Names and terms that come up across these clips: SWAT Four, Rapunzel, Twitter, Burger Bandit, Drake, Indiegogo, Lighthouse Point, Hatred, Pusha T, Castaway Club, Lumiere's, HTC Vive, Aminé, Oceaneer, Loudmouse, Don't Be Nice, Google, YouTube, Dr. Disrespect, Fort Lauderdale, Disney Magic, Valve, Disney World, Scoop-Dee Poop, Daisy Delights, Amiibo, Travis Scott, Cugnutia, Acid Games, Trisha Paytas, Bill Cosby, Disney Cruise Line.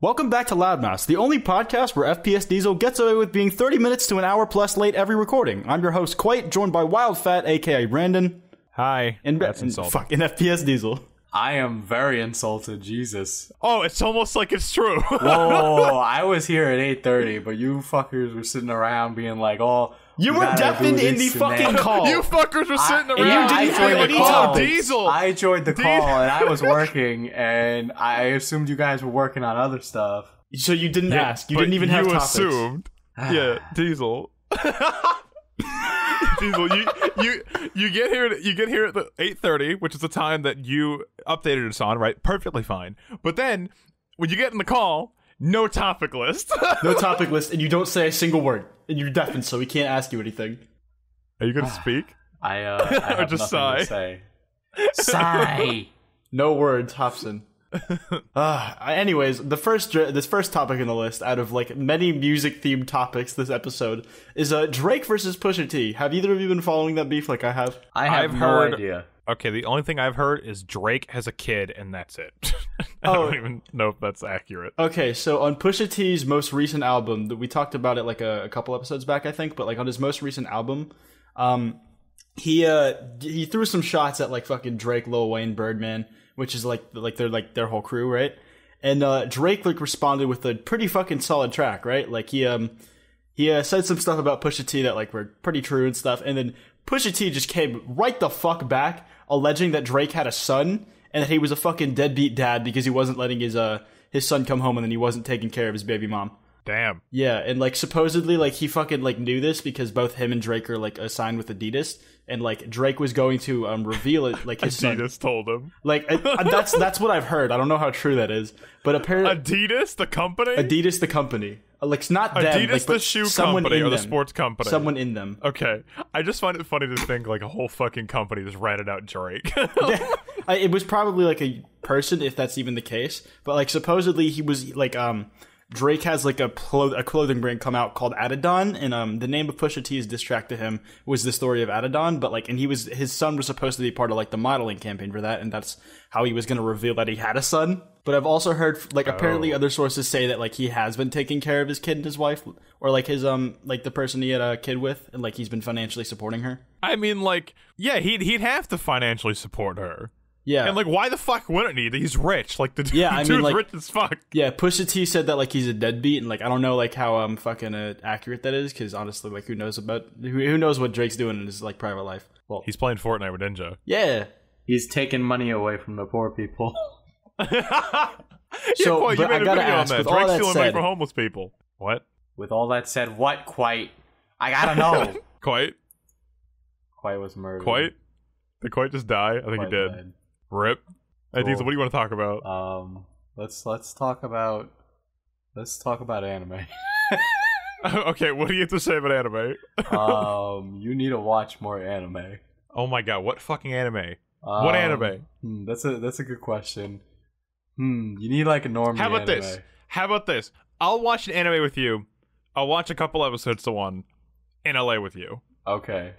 Welcome back to Loudmouse, the only podcast where FPS Diesel gets away with being 30 minutes to an hour plus late every recording. I'm your host, Quite, joined by Wild Fat, aka Brandon. Hi. And FPS Diesel. I am very insulted, Jesus. Oh, it's almost like it's true. Whoa, I was here at 8:30, but you fuckers were sitting around being like, oh... You were deafened in the fucking call. You fuckers were sitting around. You didn't have any call. Diesel. I joined the call and I was working, and I assumed you guys were working on other stuff. So you didn't ask. You didn't even have topics. You assumed. Yeah, Diesel. Diesel, you get here at 8:30, which is the time that you updated us on, right? Perfectly fine. But then when you get in the call, no topic list. No topic list, and you don't say a single word. And you're deafened, so we can't ask you anything. Are you gonna speak? I have just nothing to say. Sigh. No words, Hobson. Anyways, this first topic in the list, out of like many music-themed topics this episode, is Drake versus Pusha T. Have either of you been following that beef like I have? I have no idea. Okay, the only thing I've heard is Drake has a kid, and that's it. I don't even know if that's accurate. Okay, so on Pusha T's most recent album, we talked about it like a couple episodes back, I think, but like on his most recent album, he threw some shots at like fucking Drake, Lil Wayne, Birdman, which is like their whole crew, right? And Drake like responded with a pretty fucking solid track, right? Like he said some stuff about Pusha T that like were pretty true and stuff, and then Pusha T just came right the fuck back, alleging that Drake had a son and that he was a fucking deadbeat dad because he wasn't letting his son come home and then he wasn't taking care of his baby mom. Damn. Yeah, and like supposedly like he fucking like knew this because both him and Drake are like signed with Adidas, and like Drake was going to reveal it like his son. Adidas told him. Like that's what I've heard. I don't know how true that is, but apparently Adidas the company. Adidas the company. Like it's not them, Adidas, like, the shoe company or the sports company. Someone in them. Okay, I just find it funny to think like a whole fucking company just ratted out Drake. Yeah, it was probably like a person, if that's even the case. But like supposedly he was like Drake has like a clothing brand come out called Adidon, and the name of Pusha T's diss track to him was The Story of Adidon. But like, and his son was supposed to be part of like the modeling campaign for that, and that's how he was going to reveal that he had a son. But I've also heard, like, apparently other sources say that, like, he has been taking care of his kid and his wife, or, like, his, like, the person he had a kid with, and, like, he's been financially supporting her. I mean, like, yeah, he'd have to financially support her. Yeah. And, like, why the fuck wouldn't he? He's rich. Like, the dude's like, rich as fuck. Yeah, Pusha T said that, like, he's a deadbeat, and, like, I don't know, like, how fucking accurate that is, because, honestly, like, who knows what Drake's doing in his, like, private life? Well, he's playing Fortnite with Ninja. Yeah. He's taking money away from the poor people. So, boy, you made a video ask, on that. Drake's stealing money for homeless people. What? With all that said, what? Quite. I gotta know. Quite? Quite was murdered. Quite? Did Quite just die? I think Quite he did. Died. Rip. Cool. Hey, Diesel, what do you want to talk about? Let's talk about anime. Okay, what do you have to say about anime? You need to watch more anime. Oh my god, what fucking anime? What anime? That's a good question. You need like a normal anime. How about this? I'll watch an anime with you. I'll watch a couple episodes to one in LA with you. Okay.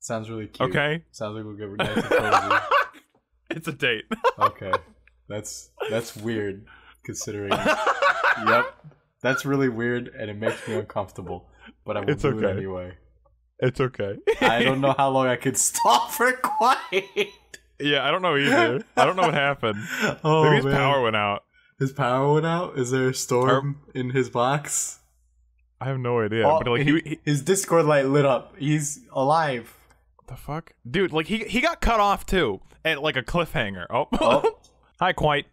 Sounds really cute. Okay. Sounds like we'll get nice. It's a date. Okay. That's weird considering. Yep. That's really weird and it makes me uncomfortable. But I will do it anyway. It's okay. I don't know how long I could stop for Quiet. Yeah, I don't know either. I don't know what happened. Oh, maybe his power went out. His power went out? Is there a storm in his box? I have no idea. Oh, but like his Discord light lit up. He's alive. What the fuck? Dude, like he got cut off too at like a cliffhanger. Oh. Hi, Quite.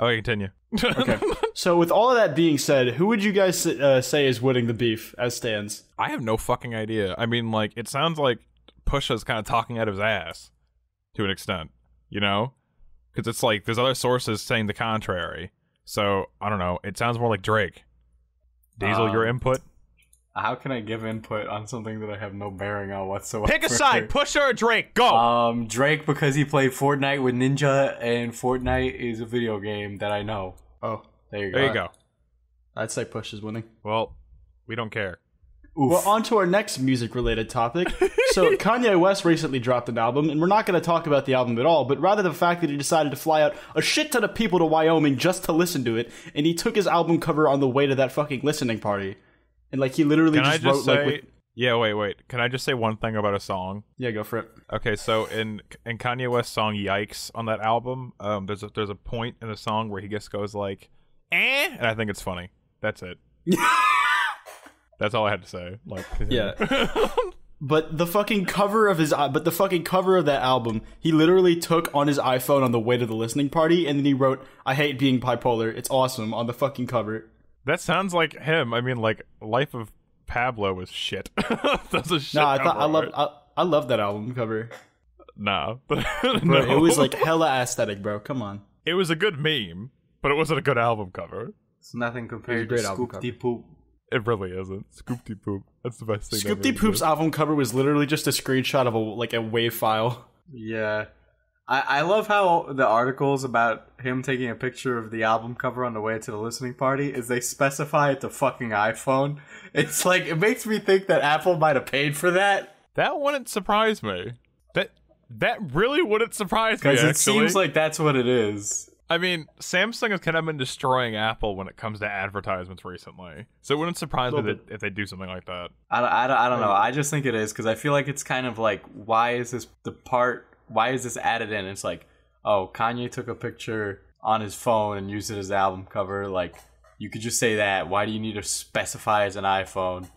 Okay, continue. Okay. So with all of that being said, who would you guys say is winning the beef as stands? I have no fucking idea. I mean, like, it sounds like Pusha's kind of talking out of his ass. To an extent, you know? Because it's like, there's other sources saying the contrary. So, I don't know. It sounds more like Drake. Diesel, your input? How can I give input on something that I have no bearing on whatsoever? Pick a side! Pusha or Drake! Go! Drake, because he played Fortnite with Ninja, and Fortnite is a video game that I know. Oh. There you go. I'd say Pusha's winning. Well, we don't care. Oof. Well, on to our next music-related topic. So Kanye West recently dropped an album, and we're not going to talk about the album at all, but rather the fact that he decided to fly out a shit ton of people to Wyoming just to listen to it, and he took his album cover on the way to that fucking listening party. And, like, he literally just wrote, like... Yeah, wait. Can I just say one thing about a song? Yeah, go for it. Okay, so in Kanye West's song "Yikes" on that album, there's a point in the song where he just goes like, "Eh," and I think it's funny. That's it. That's all I had to say. Like, yeah. But the fucking cover of that album, he literally took on his iPhone on the way to the listening party, and then he wrote, "I hate being bipolar. It's awesome" on the fucking cover. That sounds like him. I mean, like Life of Pablo was shit. That's a shit. Nah, I love that album cover. Nah, but no. It was like hella aesthetic, bro. Come on. It was a good meme, but it wasn't a good album cover. It's nothing compared to Scoop-Dee Poop. It really isn't. Scoop-Dee Poop. That's the best thing. Scoop-Dee Poop's album cover was literally just a screenshot of a WAV file. Yeah, I love how the articles about him taking a picture of the album cover on the way to the listening party is they specify it to fucking iPhone. It's like, it makes me think that Apple might have paid for that. That wouldn't surprise me. That really wouldn't surprise me, actually. Because it seems like that's what it is. I mean, Samsung has kind of been destroying Apple when it comes to advertisements recently. So it wouldn't surprise me that if they do something like that. I don't know. I just think it is, because I feel like it's kind of like, why is this added in? It's like, oh, Kanye took a picture on his phone and used it as the album cover. Like, you could just say that. Why do you need to specify as an iPhone?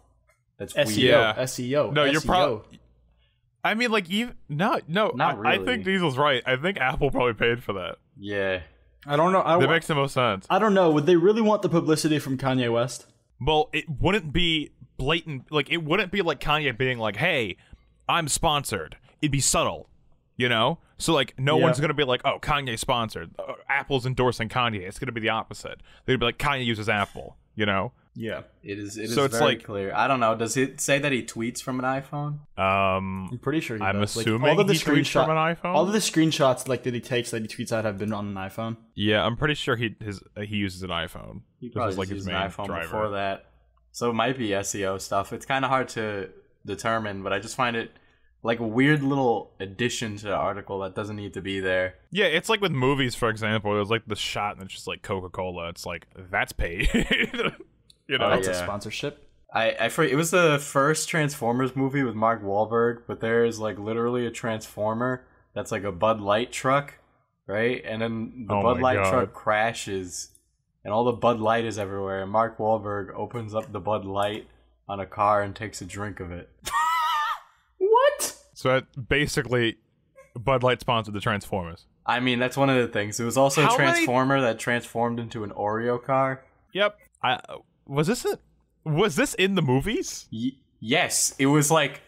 That's SEO. Weird. Yeah. SEO. No, SEO. You're probably... I mean, like, even... No. Not really. I think Diesel's right. I think Apple probably paid for that. Yeah. I don't know. That makes the most sense. I don't know. Would they really want the publicity from Kanye West? Well, it wouldn't be blatant. Like, it wouldn't be like Kanye being like, hey, I'm sponsored. It'd be subtle. You know? So, like, no one's going to be like, oh, Kanye sponsored. Apple's endorsing Kanye. It's going to be the opposite. They'd be like, Kanye uses Apple, you know? Yeah. It's very like, clear. I don't know. Does it say that he tweets from an iPhone? I'm pretty sure he does. I'm assuming like, he tweets from an iPhone? All of the screenshots like that he takes that he tweets out have been on an iPhone. Yeah, I'm pretty sure he uses an iPhone. He probably uses an iPhone before that. So it might be SEO stuff. It's kind of hard to determine, but I just find it... like a weird little addition to the article that doesn't need to be there. Yeah, it's like with movies, for example. There's like the shot and it's just like Coca-Cola. It's like, that's paid. You know, that's a sponsorship. It was the first Transformers movie with Mark Wahlberg, but there is like literally a Transformer that's like a Bud Light truck, right? And then the Bud Light truck crashes and all the Bud Light is everywhere. And Mark Wahlberg opens up the Bud Light on a car and takes a drink of it. What? So basically, Bud Light sponsored the Transformers. I mean, that's one of the things. It was also a Transformer that transformed into an Oreo car. Yep. Was this in the movies? Yes. It was like,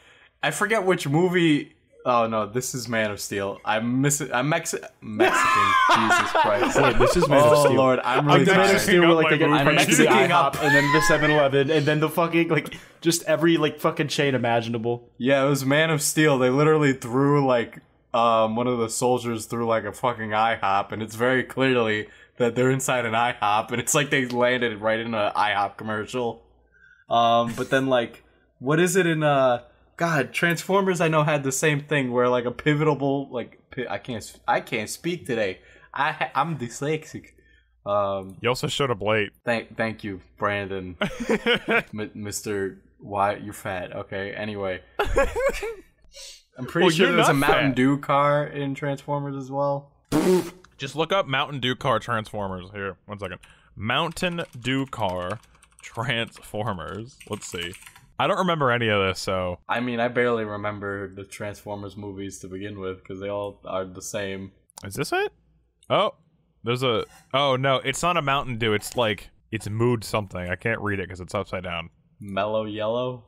I forget which movie. Oh no, this is Man of Steel. I'm Mexican. Jesus Christ. Wait, this is Man of Steel. Oh Lord, I'm really tired. I'm Mexican up, and then the 7-Eleven, and then the fucking like just every like fucking chain imaginable. Yeah, it was Man of Steel. They literally threw like one of the soldiers through like a fucking IHOP, and it's very clearly that they're inside an IHOP, and it's like they landed right in an IHOP commercial. But then like, what is it in God, Transformers I know had the same thing where like a pivotal like I can't speak today. I'm dyslexic. You also showed up late. Thank you, Brandon. Mr. Why you're fat? Okay. Anyway, I'm pretty sure there's a Mountain Dew car in Transformers as well. Just look up Mountain Dew car Transformers. Here, one second. Mountain Dew car Transformers. Let's see. I don't remember any of this, so... I mean, I barely remember the Transformers movies to begin with, because they all are the same. Is this it? Oh, there's a... Oh, no, it's not a Mountain Dew. It's like... It's Mood something. I can't read it, because it's upside down. Mellow Yellow?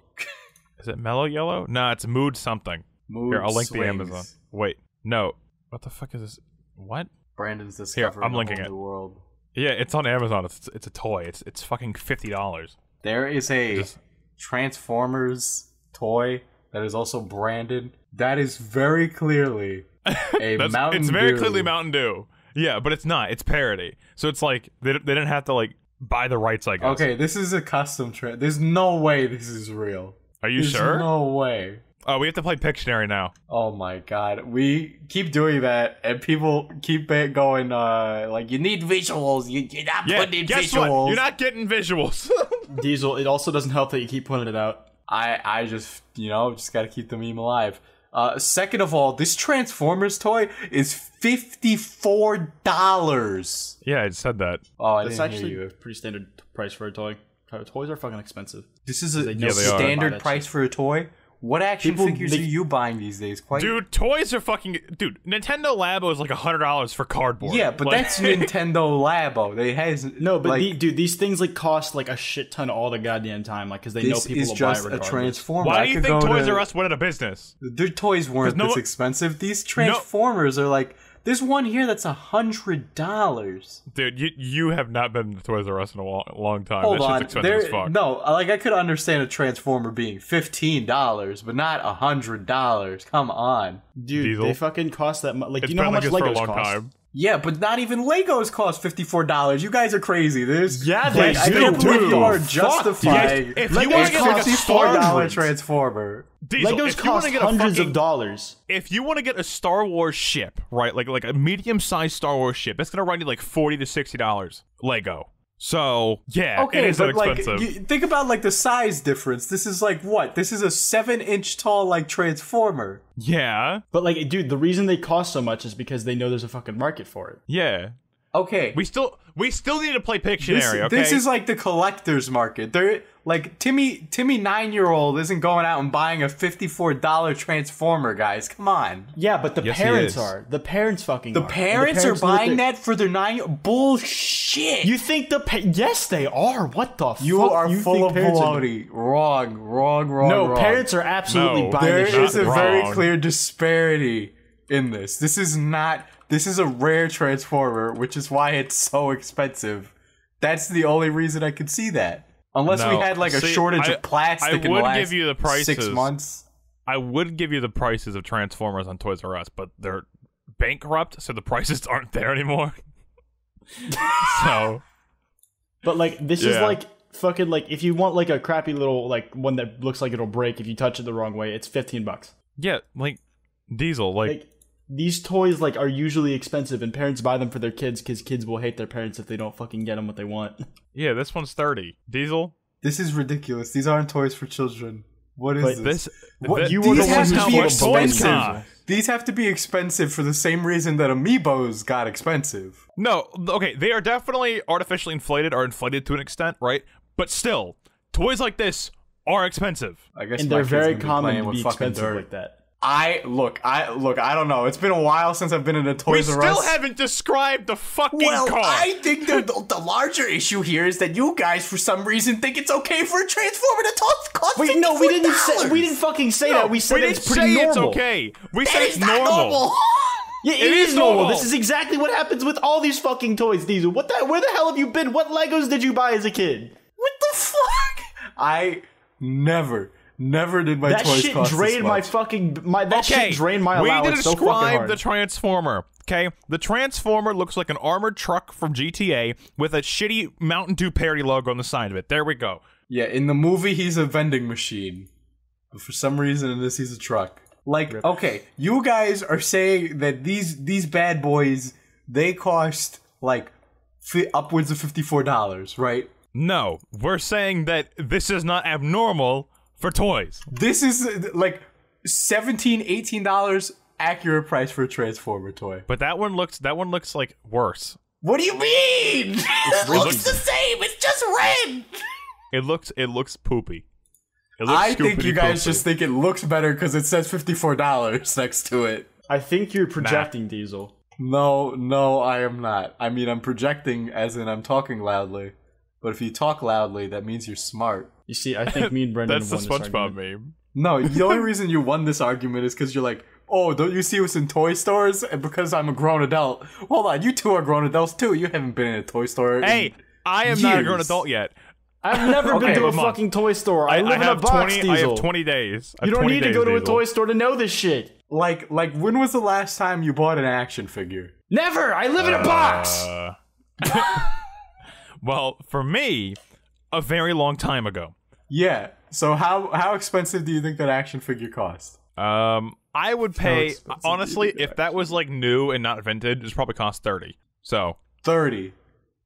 Is it Mellow Yellow? No, it's Mood something. Mood Here, I'll link swings. The Amazon. Wait, no. What the fuck is this? What? Brandon's discovering Here, I'm linking it. The world. Yeah, it's on Amazon. It's a toy. It's fucking $50. There is a... Transformers toy that is also branded. That is very clearly a Mountain Dew. It's very clearly Mountain Dew. Yeah, but it's not. It's parody. So it's like, they didn't have to like buy the rights, I guess. Okay, this is a custom trend. There's no way this is real. Are you sure? There's no way. Oh, we have to play Pictionary now. Oh my god. We keep doing that, and people keep going, like, you need visuals. You're not putting in visuals. What? You're not getting visuals. Diesel, it also doesn't help that you keep putting it out. I just, you know, just gotta keep the meme alive. Second of all, this Transformers toy is $54. Yeah, I said that. Oh, that's actually a pretty standard price for a toy. Toys are fucking expensive. This is a standard price for a toy? What action figures are you buying these days? Dude, toys are fucking... Dude, Nintendo Labo is like $100 for cardboard. Yeah, but like, that's Nintendo Labo. They has no, but like, dude, these things like cost like a shit ton all the goddamn time, like because they know people will buy regardless. This is just a Transformer. Why do you think Toys R Us went out of business? Their toys weren't this expensive. These Transformers are like... There's one here that's $100. Dude, you have not been to Toys R Us in a long time. Hold on. That shit's expensive as fuck. No, like I could understand a Transformer being $15, but not $100. Come on. Dude, Diesel, they fucking cost that much. Like, it's you know how much Legos cost? Time. Yeah, but not even Legos cost $54. You guys are crazy. There's I can't believe you are justifying if you want to get like a $54 Transformer. Diesel, Legos cost hundreds of dollars. If you want to get a Star Wars ship, right? Like a medium-sized Star Wars ship, that's gonna run you like $40 to $60 Lego. So yeah, okay, it is expensive. Like, think about like the size difference. This is like what? This is a 7-inch tall like Transformer. Yeah, but like, dude, the reason they cost so much is because they know there's a fucking market for it. Yeah. Okay. We still need to play Pictionary. This is like the collector's market. They're like Timmy 9-year-old isn't going out and buying a $54 Transformer, guys. Come on. Yeah, but the parents are. The parents fucking are. The parents are buying that for their 9-year-old. Bullshit. You think yes, they are. What the fuck? You are full of baloney. Wrong. No, parents are absolutely buying this shit. There is a very clear disparity in this. This is a rare Transformer, which is why it's so expensive. That's the only reason I could see that. Unless we had like a shortage of plastic in the last 6 months. I would give you the prices of Transformers on Toys R Us, but they're bankrupt, so the prices aren't there anymore. So, but like this is like fucking like if you want like a crappy little like one that looks like it'll break if you touch it the wrong way, it's $15. Yeah, like Diesel, like these toys like are usually expensive, and parents buy them for their kids because kids will hate their parents if they don't fucking get them what they want. Yeah, this one's $30. Diesel, this is ridiculous. These aren't toys for children. What is this? What, you these have to be expensive. These have to be expensive for the same reason that Amiibos got expensive. No, okay, they are definitely artificially inflated or inflated to an extent, right? But still, toys like this are expensive. I guess, and they're very common to be expensive like that. I don't know. It's been a while since I've been in a Toys R Us. We still haven't described the fucking car. I think the larger issue here is that you guys, for some reason, think it's okay for a Transformer to cost $54. No, we didn't fucking say that. We said it's pretty normal. It's okay. We said it's normal. Yeah, it is normal. This is exactly what happens with all these fucking toys, Diesel. Where the hell have you been? What Legos did you buy as a kid? What the fuck? I never did my toys cost this much. That shit drained my fucking... shit drained my allowance. We need to describe the Transformer, okay? The Transformer looks like an armored truck from GTA with a shitty Mountain Dew parody logo on the side of it. There we go. Yeah, in the movie, he's a vending machine. But for some reason, in this, he's a truck. Like, okay, you guys are saying that these bad boys, they cost, like, upwards of $54, right? No, we're saying that this is not abnormal... for toys. This is like $17, $18 accurate price for a Transformer toy. But that one looks like worse. What do you mean? It looks the same. It's just red. It looks poopy. I think you guys just think it looks better because it says $54 next to it. I think you're projecting, Diesel. No, I am not. I mean, I'm projecting as in I'm talking loudly. But if you talk loudly, that means you're smart. You see, I think me and Brandon won this argument. That's the SpongeBob meme. No, the only reason you won this argument is because you're like, oh, don't you see what's in toy stores? And because I'm a grown adult. Hold on, you two are grown adults too. You haven't been in a toy store in I am years. Not a grown adult yet. I've never been to a fucking toy store. I live in a box, Diesel. I have 20 days. You don't need to go to a toy store to know this shit. Like, when was the last time you bought an action figure? Never! I live in a box! Well, for me, a very long time ago. Yeah. So how expensive do you think that action figure cost? I would pay, honestly, if that was like new and not vintage, it's probably cost 30. So 30.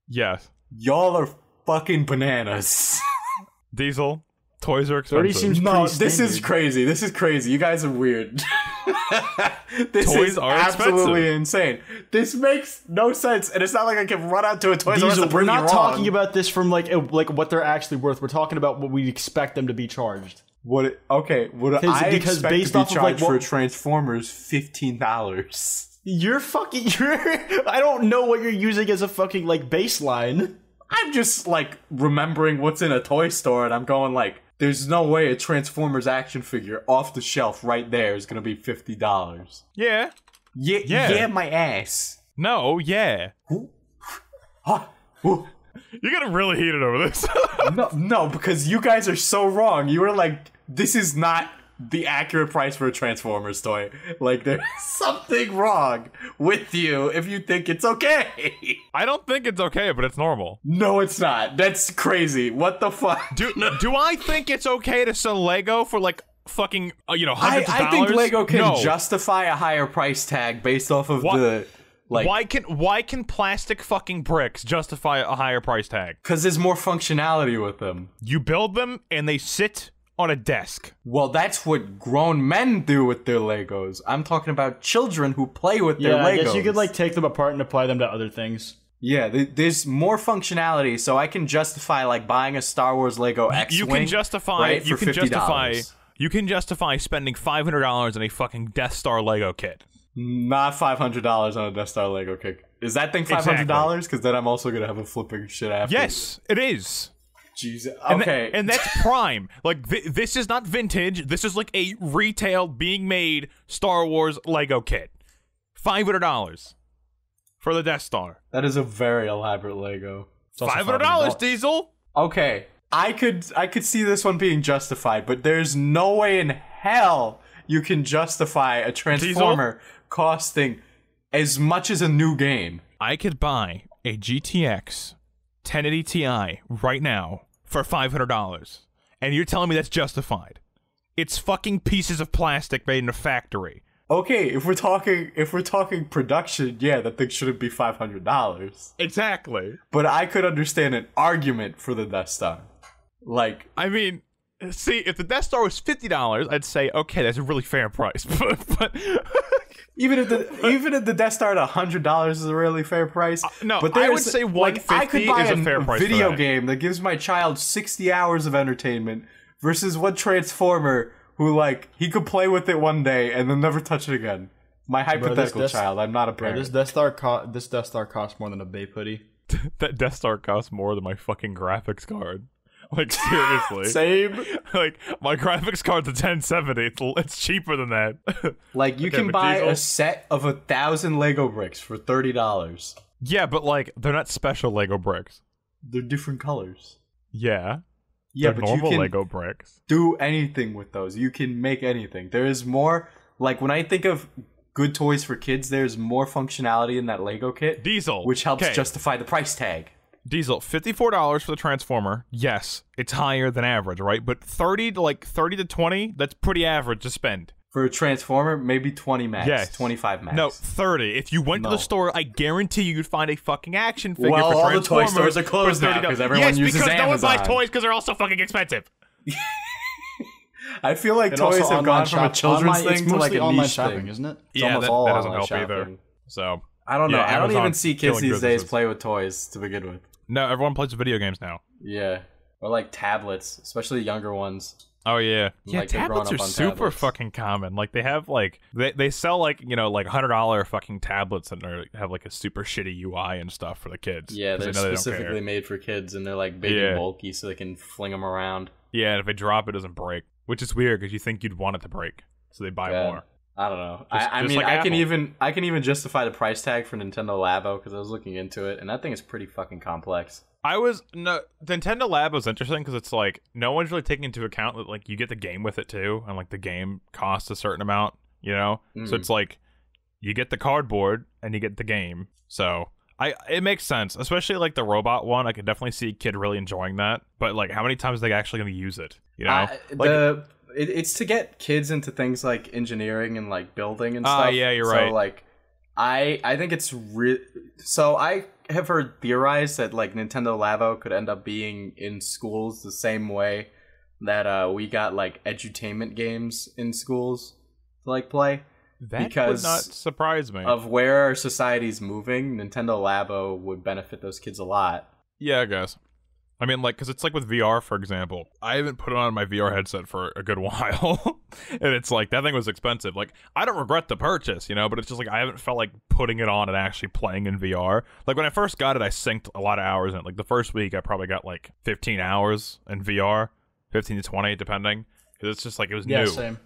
Yes. Y'all are fucking bananas. Diesel, toys are expensive. 30 seems no, this standard. Is crazy. This is crazy. You guys are weird. This toys is are absolutely expensive. Insane. This makes no sense, and it's not like I can run out to a Toys R Us. We're not talking about this from like what they're actually worth. We're talking about what we expect them to be charged. What? Okay, what I expect based to be charged for Transformers $15. You're fucking. I don't know what you're using as a fucking like baseline. I'm just like remembering what's in a toy store, and I'm going like, there's no way a Transformers action figure off the shelf right there is gonna be $50. Yeah. Yeah, my ass. No, yeah. You're gonna really heat it over this. No, because you guys are so wrong. You were like, this is not the accurate price for a Transformers toy. Like, there's something wrong with you if you think it's okay. I don't think it's okay, but it's normal. No, it's not. That's crazy. What the fuck? Do I think it's okay to sell Lego for like fucking, you know, hundreds of dollars? I think Lego can justify a higher price tag based off of the... Like, why can plastic fucking bricks justify a higher price tag? Because there's more functionality with them. You build them and they sit on a desk. Well, that's what grown men do with their Legos. I'm talking about children who play with their Legos. I guess you could like take them apart and apply them to other things. Yeah, there's more functionality, so I can justify like buying a Star Wars Lego X-Wing. You can justify spending $500 on a fucking Death Star Lego kit. Not $500 on a Death Star Lego kit. Is that thing $500? Because then I'm also gonna have a flipping shit after. Yes, it is. Jesus. Okay. And that's prime. Like, this is not vintage. This is like a retail being made Star Wars Lego kit. $500 for the Death Star. That is a very elaborate Lego. $500, Diesel. Okay, I could see this one being justified, but there's no way in hell you can justify a Transformer costing as much as a new game. I could buy a GTX 1080 Ti right now for $500, and you're telling me that's justified? It's fucking pieces of plastic made in a factory. Okay, if we're talking production, yeah, that thing shouldn't be $500. Exactly. But I could understand an argument for the Death Star. Like, I mean, see, if the Death Star was $50, I'd say, okay, that's a really fair price. But even if the Death Star at $100 is a really fair price, no, but I would say $150 is a fair price. Video game that gives my child 60 hours of entertainment versus one Transformer who like he could play with it one day and then never touch it again. My hypothetical child. I'm not a parent. Bro, this Death Star costs more than a Bape hoodie. That Death Star costs more than my fucking graphics card. Like, seriously. Same. Like, my graphics card's a 1070. It's cheaper than that. Like, you can buy a set of 1,000 Lego bricks for $30. Yeah, but, like, they're not special Lego bricks. They're different colors. Yeah. Yeah, but normal Lego bricks. Do anything with those. You can make anything. There is more... Like, when I think of good toys for kids, there's more functionality in that Lego kit. Diesel. Which helps justify the price tag. Diesel, $54 for the Transformer. Yes, it's higher than average, right? But 30 to 20, that's pretty average to spend. For a Transformer, maybe 20 max, yes. 25 max. No, 30. If you went to the store, I guarantee you'd find a fucking action figure for Transformers. Well, all the toy stores are closed now because everyone uses Amazon. Yes, because no one buys toys because they're also fucking expensive. I feel like toys have gone from a children's thing to like a niche thing, isn't it? Yeah, that doesn't help either. So, I don't know. I don't even see kids these days play with toys to begin with. No, everyone plays video games now. Yeah. Or like tablets, especially younger ones. Oh, yeah. Yeah, like, tablets are super fucking common. Like, they have like, they sell like, you know, like $100 fucking tablets that have like a super shitty UI and stuff for the kids. Yeah, they're specifically made for kids and they're like big and bulky so they can fling them around. Yeah, and if they drop it doesn't break, which is weird because you think you'd want it to break. So they buy more. I don't know. I mean, like I can even justify the price tag for Nintendo Labo because I was looking into it, and that thing is pretty fucking complex. Nintendo Labo is interesting because it's like no one's really taking into account that like you get the game with it too, and like the game costs a certain amount, you know. So it's like you get the cardboard and you get the game. So It makes sense, especially like the robot one. I could definitely see a kid really enjoying that, but like, how many times are they actually going to use it? You know, it's to get kids into things like engineering and like building and stuff. Yeah, you're right. So like, I think it's really. So I have heard theorized that like Nintendo Labo could end up being in schools the same way that we got like edutainment games in schools to like play. That would not surprise me. Of where our society's moving, Nintendo Labo would benefit those kids a lot. Yeah, I guess. I mean, like, because it's like with VR, for example. I haven't put on my VR headset for a good while. And it's like, that thing was expensive. Like, I don't regret the purchase, you know, but it's just like, I haven't felt like putting it on and actually playing in VR. Like, when I first got it, I synced a lot of hours in it. Like, the first week, I probably got like 15 hours in VR, 15 to 20, depending. Because it's just like, it was new. Same.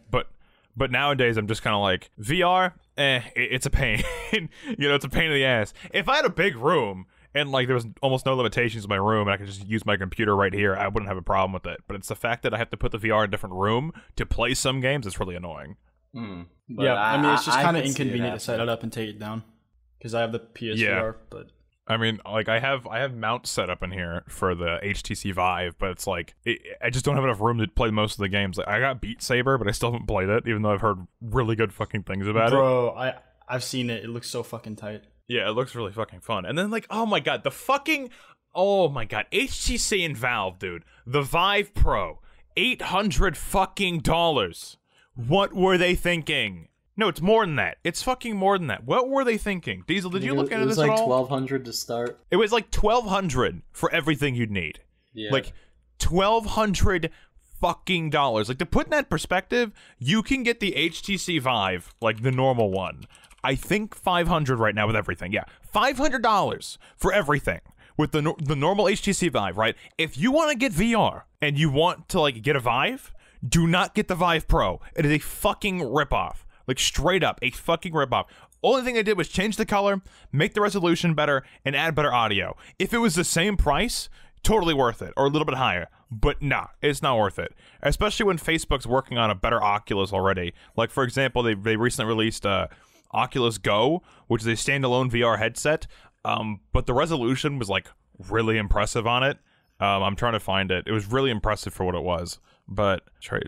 But nowadays, I'm just kind of like, VR, it's a pain. You know, it's a pain in the ass. If I had a big room and, like, there was almost no limitations in my room and I could just use my computer right here, I wouldn't have a problem with it. But it's the fact that I have to put the VR in a different room to play some games that's really annoying. Yeah, I mean, it's just kind of inconvenient to set it up and take it down because I have the PSVR, but... I mean, like, I have mount set up in here for the HTC Vive, but it's like, I just don't have enough room to play most of the games. Like, I got Beat Saber, but I still haven't played it, even though I've heard really good fucking things about it. Bro, I've seen it. It looks so fucking tight. Yeah, it looks really fucking fun. And then, like, oh my god, the fucking, oh my god, HTC and Valve, dude. The Vive Pro, $800 fucking. What were they thinking? No, it's more than that. It's fucking more than that. What were they thinking? Diesel, did you look into this at all? It was like 1200 to start. It was like 1200 for everything you'd need. Yeah. Like $1,200 fucking. Like, to put in that perspective, you can get the HTC Vive, like the normal one. I think 500 right now with everything. Yeah. $500 for everything with the normal HTC Vive, right? If you want to get VR and you want to like get a Vive, do not get the Vive Pro. It is a fucking ripoff. Like, straight up, a fucking ripoff. Only thing they did was change the color, make the resolution better, and add better audio. If it was the same price, totally worth it, or a little bit higher. But nah, it's not worth it. Especially when Facebook's working on a better Oculus already. Like, for example, they recently released Oculus Go, which is a standalone VR headset, but the resolution was, like, really impressive on it. I'm trying to find it. It was really impressive for what it was. But,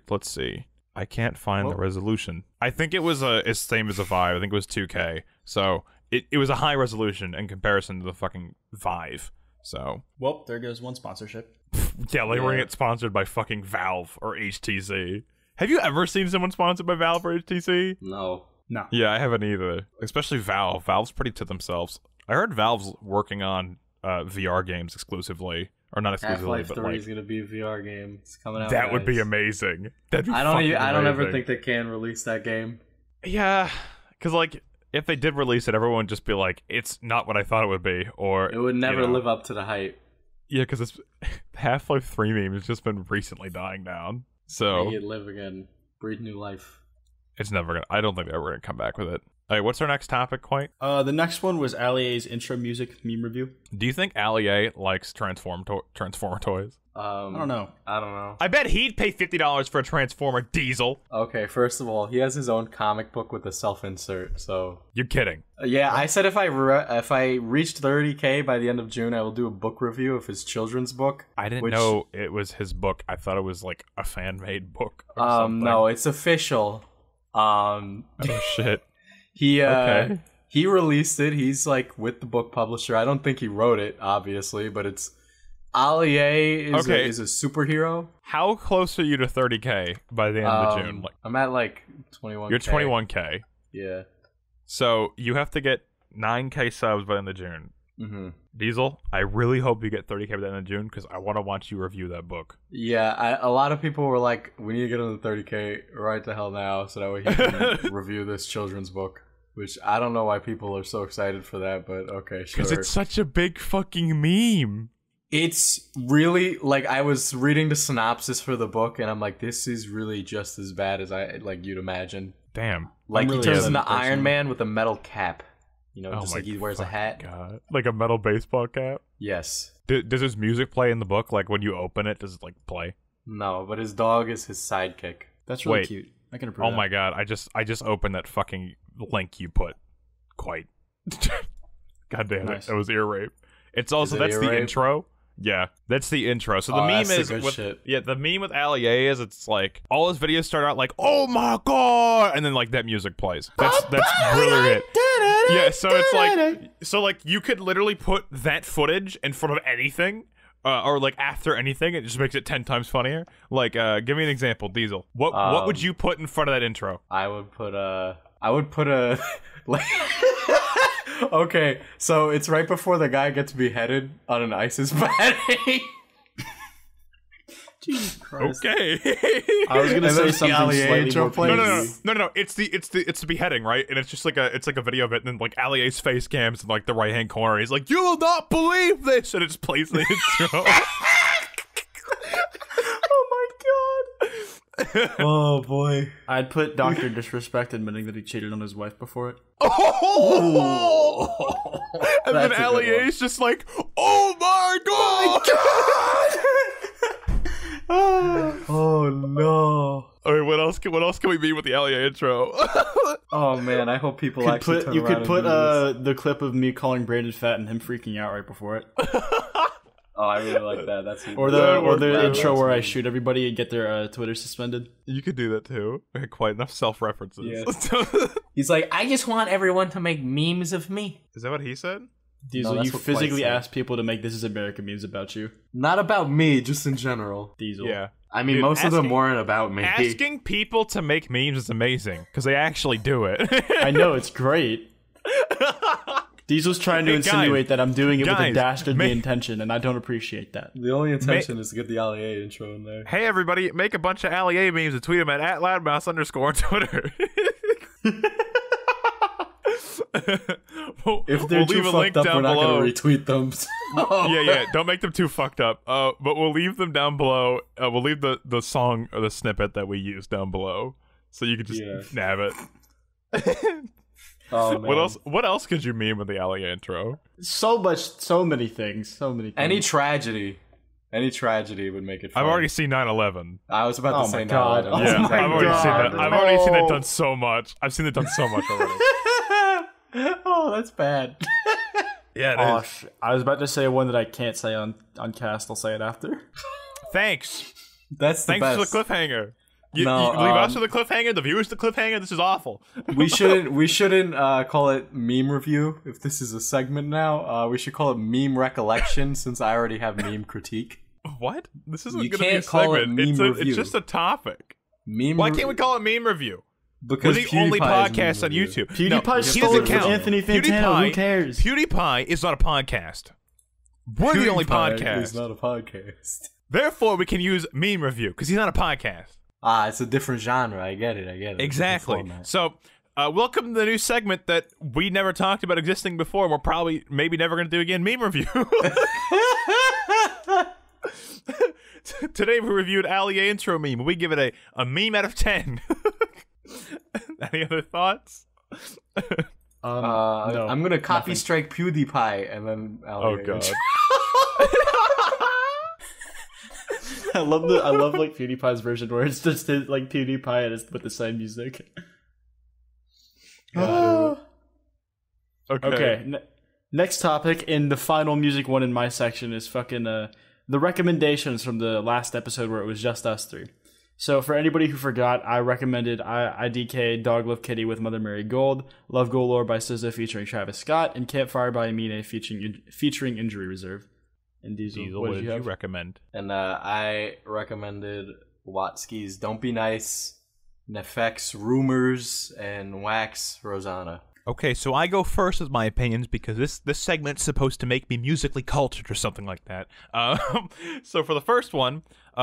let's see. I can't find the resolution. I think it was as same as a Vive. I think it was 2K. So it was a high resolution in comparison to the fucking Vive. So there goes one sponsorship. Yeah, they were getting sponsored by fucking Valve or HTC. Have you ever seen someone sponsored by Valve or HTC? No. Yeah, I haven't either. Especially Valve. Valve's pretty to themselves. I heard Valve's working on VR games exclusively. Or not exclusively, but like... Half-Life 3 is going to be a VR game. It's coming out. That would be amazing. That'd be I don't ever think they can release that game. Yeah, because like, if they did release it, everyone would just be like, it's not what I thought it would be, or... It would never live up to the hype. Yeah, because it's... Half-Life 3 meme has just been recently dying down, so... Make it live again. Breathe new life. It's never going to... I don't think they're ever going to come back with it. All right, what's our next topic, Quite? The next one was Ali A's intro music meme review. Do you think Ali A likes Transformer toys? I don't know. I bet he'd pay $50 for a Transformer, Diesel. Okay, first of all, he has his own comic book with a self-insert, so... You're kidding. Yeah, I said if I reached 30K by the end of June, I will do a book review of his children's book. I didn't know it was his book. I thought it was, like, a fan-made book or something. No, it's official. Oh, shit. He released it. He's like with the book publisher. I don't think he wrote it, obviously, but it's Ali A is a superhero. How close are you to 30K by the end of June? Like, I'm at like 21K. You're 21K. Yeah. So you have to get 9K subs by the end of June. Mm-hmm. Diesel, I really hope you get 30K by the end of June because I want to watch you review that book. Yeah, a lot of people were like, we need to get on the 30K right the hell now so that way he can review this children's book. Which I don't know why people are so excited for that, but okay, sure. Because it's such a big fucking meme. It's really, like, I was reading the synopsis for the book, and I'm like, this is really just as bad as you'd imagine. Damn. Like, really he turns into Iron Man with a metal cap. You know, just like he wears a hat. God. Like a metal baseball cap? Yes. Does his music play in the book? Like, when you open it, does it, like, play? No, but his dog is his sidekick. That's really cute. I can approve that. Oh my god, I just opened that fucking... link you put, Quite. God damn nice. It. That was ear rape. It's also, that's the rape? Intro. Yeah, that's the intro. So the meme is with, yeah, the meme with Ali A is it's like all his videos start out like, oh my god, and then like that music plays. That's really it. Yeah, so it's like, so like you could literally put that footage in front of anything. Or like after anything, it just makes it 10 times funnier. Like, give me an example, Diesel. What would you put in front of that intro? I would put a like okay, so it's right before the guy gets beheaded on an ISIS body. Jesus Christ. Okay. I was gonna say something slightly more pleasing. No. It's the beheading, right? And it's just like a video of it, and then like Ali A's face cams in like the right hand corner. He's like, "You will not believe this," and it just plays the intro. Oh boy! I'd put Dr. Disrespect admitting that he cheated on his wife before it. Oh! And then Ali A's just like, "Oh my god!" Oh no! I mean, what else can we be with the Ali A intro? Oh man, I hope people actually turn around. You could put the clip of me calling Brandon fat and him freaking out right before it. Oh, I really like that. That's or the intro where I shoot everybody and get their Twitter suspended. You could do that too. Quite enough self-references. Yeah. He's like, I just want everyone to make memes of me. Is that what he said? Diesel, no, you physically asked people to make This Is America memes about you. Not about me, just in general. Diesel. Yeah. I mean, dude, most of them weren't about me. Asking people to make memes is amazing because they actually do it. I know, it's great. Diesel's trying to insinuate that I'm doing it with a dastardly intention, and I don't appreciate that. The only intention is to get the Ali A intro in there. Hey, everybody, make a bunch of Ali A memes and tweet them at @loudmouse_ on Twitter. If they're too fucked up, we're not going to retweet them. Yeah, don't make them too fucked up. But we'll leave them down below. We'll leave the song or the snippet that we use down below, so you can just nab it. Oh, man. What else could you meme with the Ali intro? So many things. Any tragedy would make it fun. I've already seen 9/11. I was about to say 9/11. Yeah, I've already seen that. I've already seen that done so much. I've seen it done so much already. Oh, that's bad. Yeah, it is. I was about to say one that I can't say on cast. I'll say it after. Thanks. That's the best. Thanks for the cliffhanger. You leave us with the cliffhanger, the viewers the cliffhanger. This is awful. we shouldn't call it meme review if this is a segment now. We should call it meme recollection since I already have meme critique. What? This isn't going to be a segment. It's just a topic. Why can't we call it meme review? Because we're the only podcast on YouTube. PewDiePie stole it from Anthony Fantano. Who cares? PewDiePie is not a podcast. We're the only podcast. He's not a podcast. Therefore, we can use meme review because he's not a podcast. Ah, it's a different genre. I get it. Exactly. So, welcome to the new segment that we never talked about existing before, and we're probably, maybe never going to do again, meme review. Today we reviewed Ali A intro meme. We give it a meme out of 10. Any other thoughts? No, I'm going to copy strike PewDiePie, and then Ali A intro. I love like PewDiePie's version where it's just like PewDiePie and it's with the same music. Okay. Next topic and the final music one in my section is fucking the recommendations from the last episode where it was just us three. So for anybody who forgot, I recommended IDK Dog Love Kitty with Mother Mary Gold, Love Galore by SZA featuring Travis Scott, and Campfire by Aminé featuring Injury Reserve. And Diesel, what did you recommend? And I recommended Watsky's Don't Be Nice, Nefek's Rumors, and Wax Rosanna. Okay, so I go first with my opinions because this segment's supposed to make me musically cultured or something like that. So for the first one,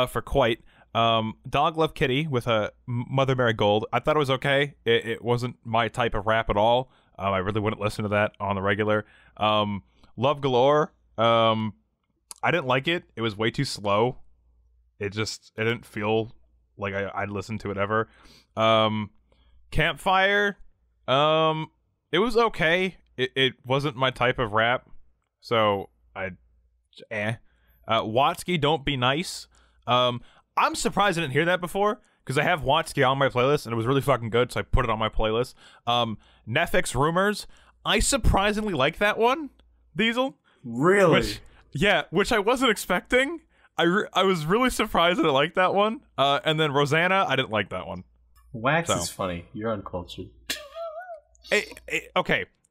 for Quite, Dog Love Kitty with Mother Mary Gold. I thought it was okay. It wasn't my type of rap at all. I really wouldn't listen to that on the regular. Love Galore. I didn't like it. It was way too slow. It didn't feel like I'd listen to it ever. Campfire. It was okay. It wasn't my type of rap. So Watsky, Don't Be Nice. I'm surprised I didn't hear that before because I have Watsky on my playlist and it was really fucking good. So I put it on my playlist. Nefek's Rumors. I surprisingly like that one, Diesel. Really? Which I wasn't expecting. I was really surprised that I liked that one. And then Rosanna, I didn't like that one. Wax is funny. You're uncultured.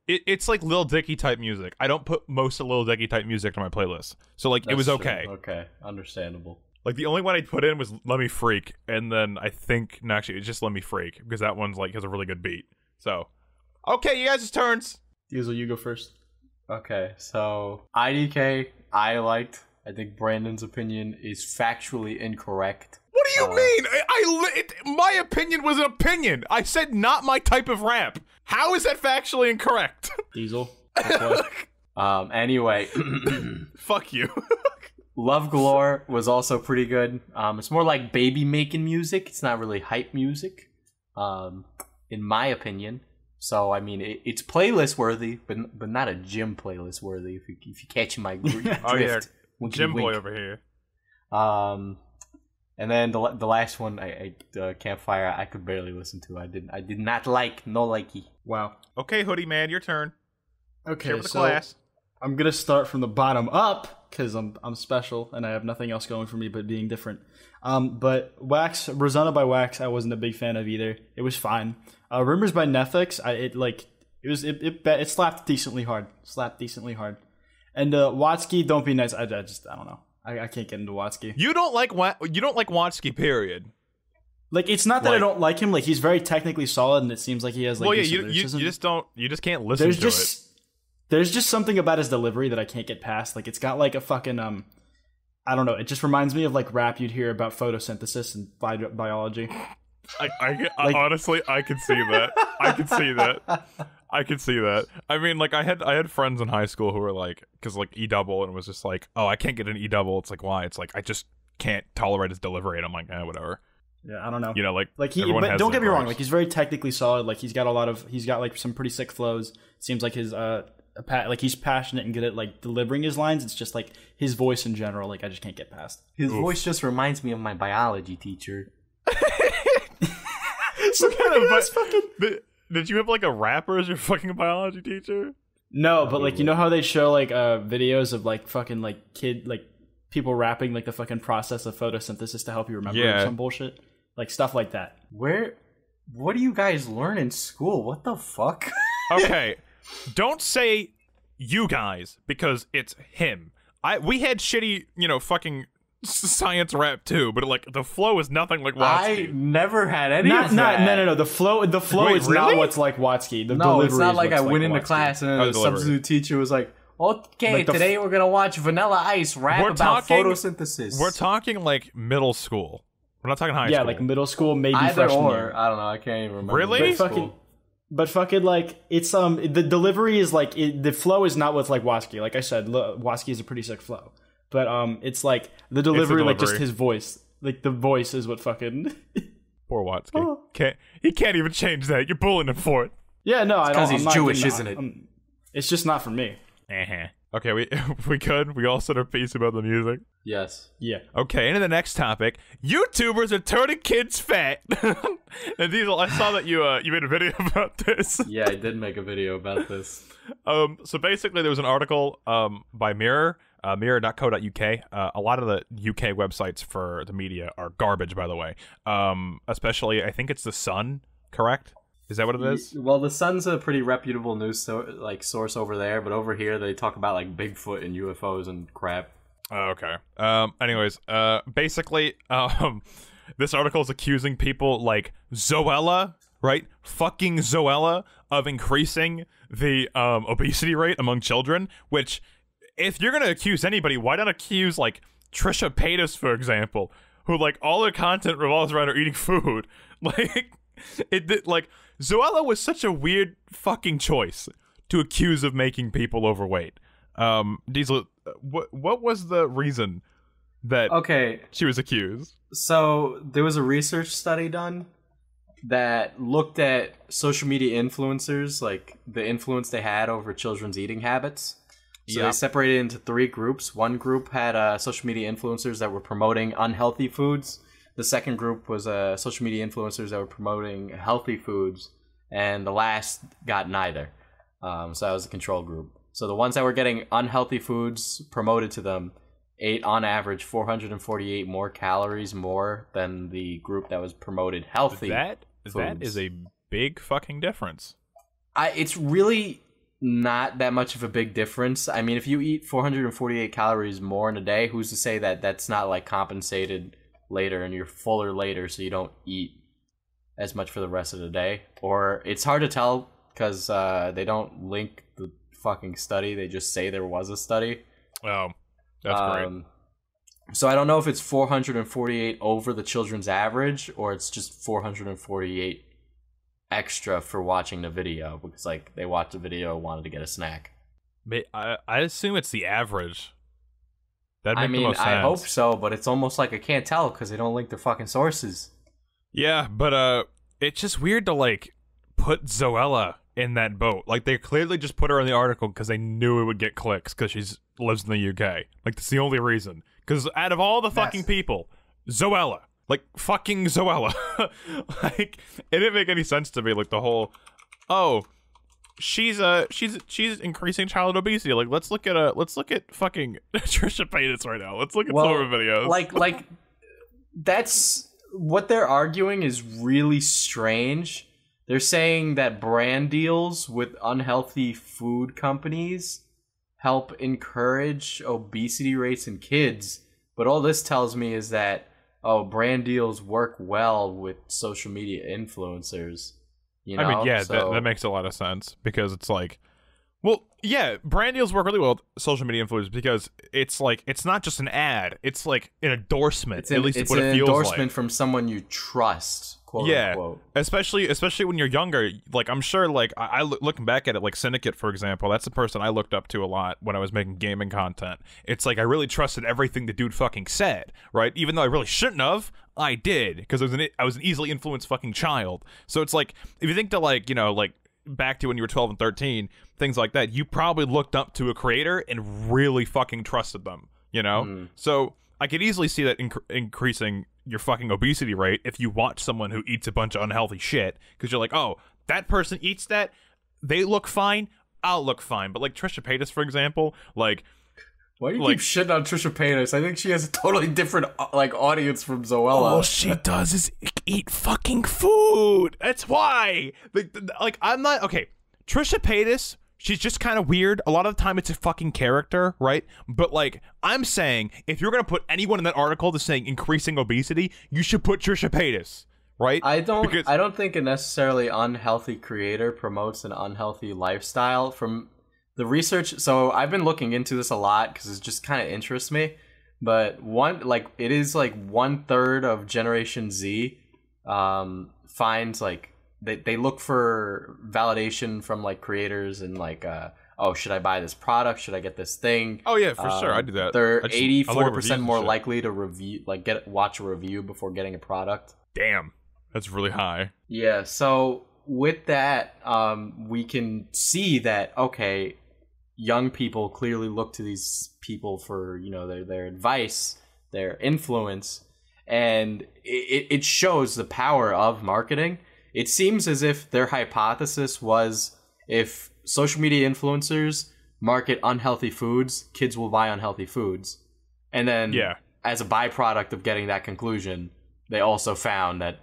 It's like Lil Dicky type music. I don't put most of Lil Dicky type music on my playlist. So like it was okay. True. Okay, understandable. Like the only one I put in was Let Me Freak, and then I think actually it's just Let Me Freak because that one's like has a really good beat. So okay, you guys' turns. Diesel, you go first. Okay, so IDK I liked. I think Brandon's opinion is factually incorrect. What do you mean? My opinion was an opinion. I said not my type of rap. How is that factually incorrect? Diesel. Anyway. Fuck you. Love Galore was also pretty good. It's more like baby making music. It's not really hype music, in my opinion. So I mean, it's playlist worthy, but not a gym playlist worthy. If you catch my drift. Oh yeah, winky gym wink. Boy over here. And then the last one, I Campfire, I could barely listen to. I did not like, no likey. Wow. Okay, Hoodie Man, your turn. Okay, share with the class. I'm gonna start from the bottom up because I'm special and I have nothing else going for me but being different. But Wax, Rosanna by Wax, I wasn't a big fan of either. It was fine. Rumors by Netflix, it slapped decently hard. And Watsky, Don't Be Nice. I don't know. I can't get into Watsky. You don't like Watsky, period. Like it's not that I don't like him. Like he's very technically solid, and it seems like he has like. Well, yeah, you just can't listen to it. There's just something about his delivery that I can't get past. Like it's got like a fucking I don't know. It just reminds me of like rap you'd hear about photosynthesis and biology. Honestly, I could see that. I mean, like I had friends in high school who were like, because like E double, and it was just like, oh, I can't get an E double. It's like, why? It's like I just can't tolerate his delivery, and I'm like, eh, whatever. Yeah, I don't know. You know, like he. But don't get me wrong. Like he's very technically solid. Like he's got like some pretty sick flows. It seems like his he's passionate and good at like delivering his lines. It's just like his voice in general. Like I just can't get past. His voice just reminds me of my biology teacher. Some kind of fucking. Did you have like a rapper as your fucking biology teacher? No, but like you know how they show like videos of like fucking like kid like people rapping like the fucking process of photosynthesis to help you remember or some bullshit, like stuff like that. What do you guys learn in school? What the fuck? Okay, don't say you guys because it's him. We had shitty, you know, fucking science rap too, but like the flow is nothing like Watsky. I never had any of that. No. The flow is really? Not what's like Watsky. It's not like I went into Watsky. Class and then the substitute teacher was like, "Okay, like today we're gonna watch Vanilla Ice rap about photosynthesis." We're talking like middle school. We're not talking high school. Yeah, like middle school, maybe either freshman or year. I don't know. I can't even remember. Really? But fucking like it's the delivery is like the flow is not what's like Watsky. Like I said, Watsky is a pretty sick flow. But it's like the delivery, like just his voice, like the voice is what fucking. Poor Watsky. Oh. He can't even change that. You're bullying him for it. Yeah, no, because he's Jewish, isn't it? It's just not for me. Okay, we all said our piece about the music. Yes. Yeah. Okay, into the next topic. YouTubers are turning kids fat. And Diesel, I saw that you made a video about this. Yeah, I did make a video about this. So basically, there was an article by Mirror. Mirror.co.uk. A lot of the UK websites for the media are garbage, by the way. Especially, I think it's The Sun, correct? Is that what it is? Well, The Sun's a pretty reputable news source over there, but over here they talk about like Bigfoot and UFOs and crap. Okay. Anyways, basically, this article is accusing people like Zoella, right? Fucking Zoella of increasing the obesity rate among children, which... If you're going to accuse anybody, why not accuse, like, Trisha Paytas, for example, who, like, all her content revolves around her eating food. Like, Zoella was such a weird fucking choice to accuse of making people overweight. Diesel, what was the reason that she was accused? So, there was a research study done that looked at social media influencers, like, the influence they had over children's eating habits. So they separated into three groups. One group had social media influencers that were promoting unhealthy foods. The second group was social media influencers that were promoting healthy foods. And the last got neither. So that was the control group. So the ones that were getting unhealthy foods promoted to them ate on average 448 more calories more than the group that was promoted healthy. That is a big fucking difference. It's really not that much of a big difference. I mean, if you eat 448 calories more in a day, who's to say that that's not like compensated later and you're fuller later, so you don't eat as much for the rest of the day? Or it's hard to tell because they don't link the fucking study. They just say there was a study. Oh, that's great. So I don't know if it's 448 over the children's average or it's just 448 extra for watching the video, because like they watched the video and wanted to get a snack. But I assume it's the average. That'd make the most sense. I hope so, but it's almost like I can't tell because they don't link their fucking sources. Yeah, but it's just weird to like put Zoella in that boat. Like they clearly just put her in the article because they knew it would get clicks because she lives in the UK. Like that's the only reason. Because out of all the fucking people, Zoella. Like, fucking Zoella. Like, it didn't make any sense to me. Like, the whole, oh, she's increasing child obesity. Like, let's look at fucking Trisha Paytas right now. Let's look at some of her videos. Like, that's what they're arguing is really strange. They're saying that brand deals with unhealthy food companies help encourage obesity rates in kids. But all this tells me is that, oh, brand deals work well with social media influencers. You know? I mean, yeah, so that makes a lot of sense because it's like, well, yeah, brand deals work really well with social media influencers because it's like, it's not just an ad. It's like an endorsement. It's an endorsement from someone you trust, quote unquote. Especially when you're younger. Like, I'm sure, like, I looking back at it, like Syndicate, for example, that's the person I looked up to a lot when I was making gaming content. It's like I really trusted everything the dude fucking said, right? Even though I really shouldn't have, I did, because I was an easily influenced fucking child. So it's like, if you think to, like, you know, like back to when you were 12 and 13, things like that, you probably looked up to a creator and really fucking trusted them, you know? So I could easily see that increasing your fucking obesity rate if you watch someone who eats a bunch of unhealthy shit, because you're like, oh, that person eats that, they look fine, I'll look fine. But like Trisha Paytas, for example, like, why do you keep shitting on Trisha Paytas? I think she has a totally different like audience from Zoella. All she does is eat fucking food. That's why. Like I'm not okay. Trisha Paytas, she's just kind of weird. A lot of the time, it's a fucking character, right? But like I'm saying, if you're gonna put anyone in that article that's saying increasing obesity, you should put Trisha Paytas, right? I don't think a necessarily unhealthy creator promotes an unhealthy lifestyle from. The research, so I've been looking into this a lot because it just kind of interests me, but one third of Generation Z finds like they look for validation from like creators and like, oh, should I buy this product? Should I get this thing? Oh yeah, for sure, I do that. They're 84% more likely to review, like watch a review before getting a product. Damn, that's really high. Yeah, so with that, we can see that, okay, young people clearly look to these people for, you know, their advice, their influence, and it shows the power of marketing. It seems as if their hypothesis was if social media influencers market unhealthy foods, kids will buy unhealthy foods. And then as a byproduct of getting that conclusion, they also found that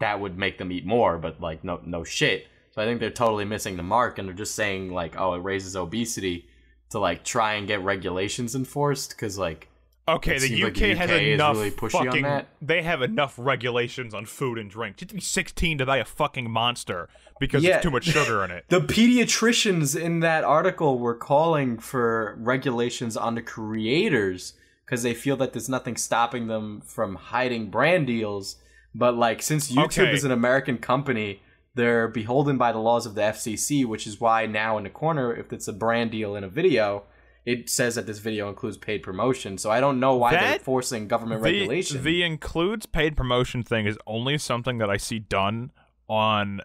that would make them eat more, but like no shit. So I think they're totally missing the mark, and they're just saying like, oh, it raises obesity to like try and get regulations enforced because like, okay, the UK has enough really pushy on that. They have enough regulations on food and drink. You have to be 16 to buy a fucking Monster because there's too much sugar in it. The pediatricians in that article were calling for regulations on the creators because they feel that there's nothing stopping them from hiding brand deals. But like, since YouTube is an American company, they're beholden by the laws of the FCC, which is why now in the corner, if it's a brand deal in a video, it says that this video includes paid promotion. So I don't know why they're forcing government regulation. The includes paid promotion thing is only something that I see done on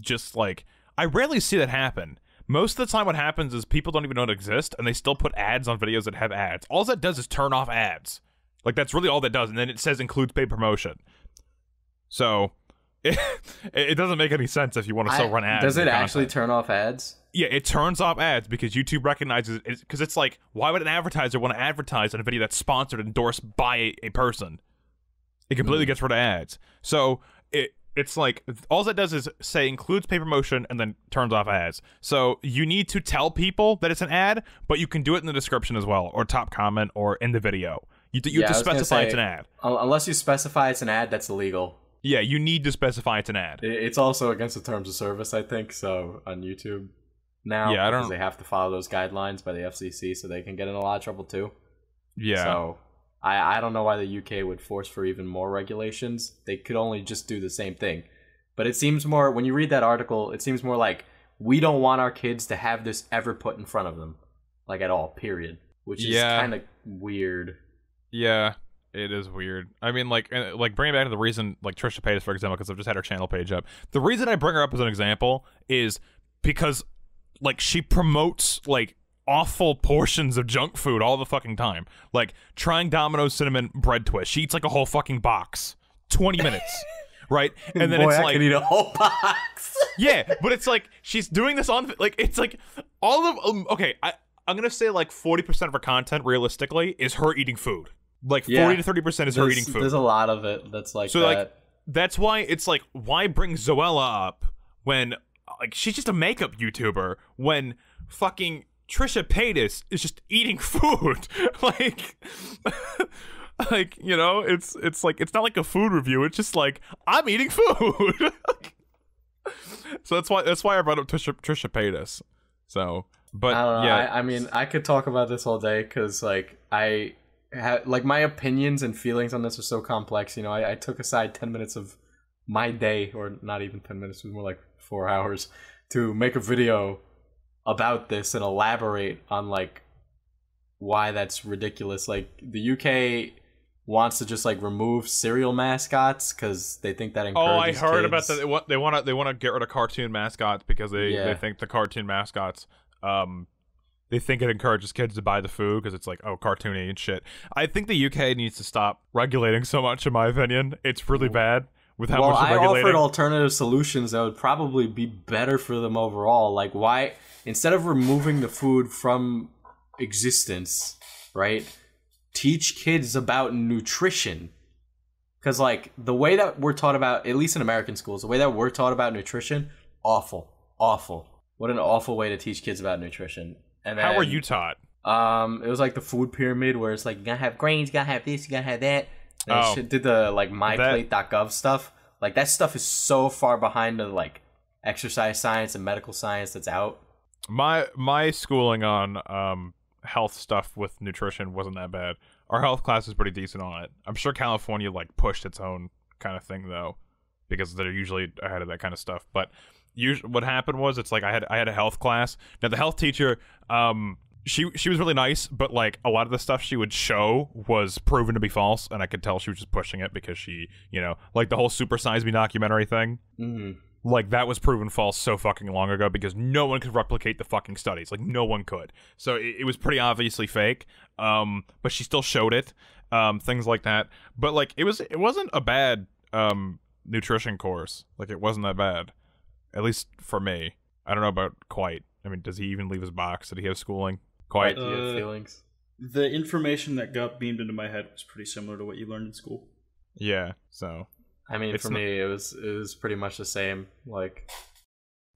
just like, I rarely see that happen. Most of the time what happens is people don't even know it exists, and they still put ads on videos that have ads. All that does is turn off ads. Like, that's really all that does. And then it says includes paid promotion. So It doesn't make any sense if you want to still run ads. Does it actually turn off ads? Yeah, it turns off ads because YouTube recognizes it, because it's like, why would an advertiser want to advertise on a video that's sponsored, endorsed by a person? It completely gets rid of ads. So it's like, all that does is say includes paid promotion and then turns off ads. So you need to tell people that it's an ad, but you can do it in the description as well, or top comment, or in the video. You have to specify it's an ad. Unless you specify it's an ad, that's illegal. Yeah, you need to specify it's an ad. It's also against the terms of service, I think, so on YouTube now. Yeah, I don't know. They have to follow those guidelines by the FCC, so they can get in a lot of trouble too. Yeah. So I don't know why the UK would force for even more regulations. They could only just do the same thing. But it seems more, when you read that article, it seems more like we don't want our kids to have this ever put in front of them, like at all, period. Which is kind of weird. Yeah. It is weird. I mean, like bringing back to the reason, like Trisha Paytas, for example, because I've just had her channel page up. The reason I bring her up as an example is because, like, she promotes, like, awful portions of junk food all the fucking time. Like, trying Domino's cinnamon bread twist. She eats, like, a whole fucking box. 20 minutes. Right? And then I could eat a whole box. Yeah, but it's like, she's doing this on, like, it's like, all of, okay, I'm going to say, like, 40% of her content, realistically, is her eating food. Like 40 to 30% is her eating food. There's a lot of it that's like so that. Like that's why it's like, why bring Zoella up when, like, she's just a makeup YouTuber when fucking Trisha Paytas is just eating food. like you know, it's like, it's not like a food review. It's just like, I'm eating food. So that's why I brought up Trisha Paytas. So, but I don't know, yeah, I mean, I could talk about this all day because like my opinions and feelings on this are so complex. You know, I took aside 10 minutes of my day, or not even 10 minutes, it was more like 4 hours, to make a video about this and elaborate on, like, why that's ridiculous. Like, the UK wants to just, like, remove cereal mascots because they think that encourages kids. Oh, I heard about that. They want to get rid of cartoon mascots because they think the cartoon mascots... They think it encourages kids to buy the food because it's like, oh, cartoony and shit. I think the UK needs to stop regulating so much, in my opinion. It's really bad with how much they're regulating. I offered alternative solutions that would probably be better for them overall. Like, why, instead of removing the food from existence, right, teach kids about nutrition. Because, like, the way that we're taught about, at least in American schools, the way that we're taught about nutrition, awful, awful. What an awful way to teach kids about nutrition. And then, how were you taught? It was like the food pyramid where it's like, you gotta have grains, you gotta have this, you gotta have that. And they did the, like, myplate.gov stuff. Like, that stuff is so far behind the, like, exercise science and medical science that's out. My schooling on health stuff with nutrition wasn't that bad. Our health class was pretty decent on it. I'm sure California, like, pushed its own kind of thing, though, because they're usually ahead of that kind of stuff. But... what happened was, it's like I had a health class. Now the health teacher, she was really nice, but like a lot of the stuff she would show was proven to be false, and I could tell she was just pushing it because she, you know, like the whole Super Size Me documentary thing, like that was proven false so fucking long ago because no one could replicate the fucking studies, like no one could. So it was pretty obviously fake, but she still showed it, things like that. But like it wasn't a bad nutrition course, like it wasn't that bad. At least for me. I don't know about Quite. I mean, does he even leave his box? Did he have schooling? Quite. Feelings. The information that got beamed into my head was pretty similar to what you learned in school. Yeah, so. I mean, for me, it was pretty much the same. Like,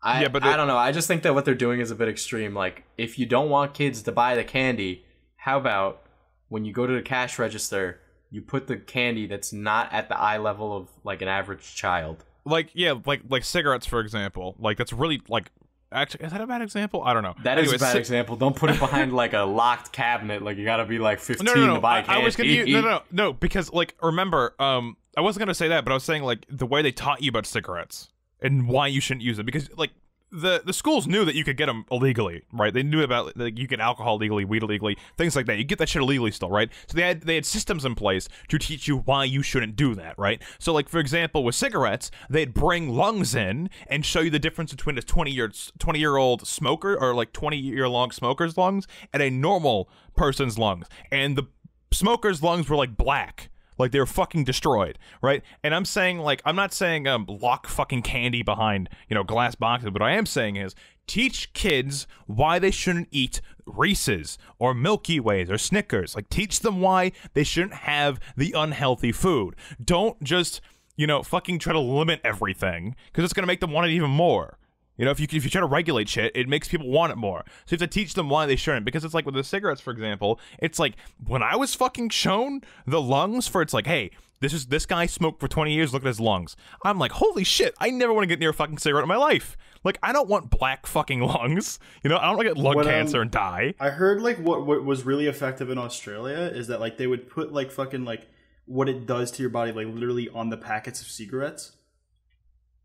I don't know. I just think that what they're doing is a bit extreme. Like, if you don't want kids to buy the candy, how about when you go to the cash register, you put the candy that's not at the eye level of, like, an average child? Like, yeah, like cigarettes, for example. Like, that's really, like... Actually, is that a bad example? I don't know. That is a bad example. Don't put it behind, like, a locked cabinet. Like, you gotta be, like, 15 to buy candy. I was gonna use... No, because, like, remember, I wasn't gonna say that, but I was saying, like, the way they taught you about cigarettes and why you shouldn't use it. Because, like, the schools knew that you could get them illegally, right? They knew about, like, you get alcohol legally, weed illegally, things like that. You get that shit illegally still, right? So they had systems in place to teach you why you shouldn't do that, right? So, like, for example, with cigarettes, they'd bring lungs in and show you the difference between a 20-year-old smoker, or like 20-year-long smoker's lungs, and a normal person's lungs. And the smoker's lungs were like black, Like, they were fucking destroyed, right? And I'm saying, like, I'm not saying lock fucking candy behind, you know, glass boxes. But what I am saying is, teach kids why they shouldn't eat Reese's or Milky Ways or Snickers. Like, teach them why they shouldn't have the unhealthy food. Don't just, you know, fucking try to limit everything, because it's going to make them want it even more. You know, if you try to regulate shit, it makes people want it more. So you have to teach them why they shouldn't, because it's like with the cigarettes, for example, it's like, when I was fucking shown the lungs for, it's like, hey, this guy smoked for 20 years, look at his lungs. I'm like, holy shit, I never want to get near a fucking cigarette in my life. Like, I don't want black fucking lungs. You know, I don't want to get lung cancer and die. I heard, like, what was really effective in Australia is that, like, they would put, like, fucking, like, what it does to your body, like, literally on the packets of cigarettes.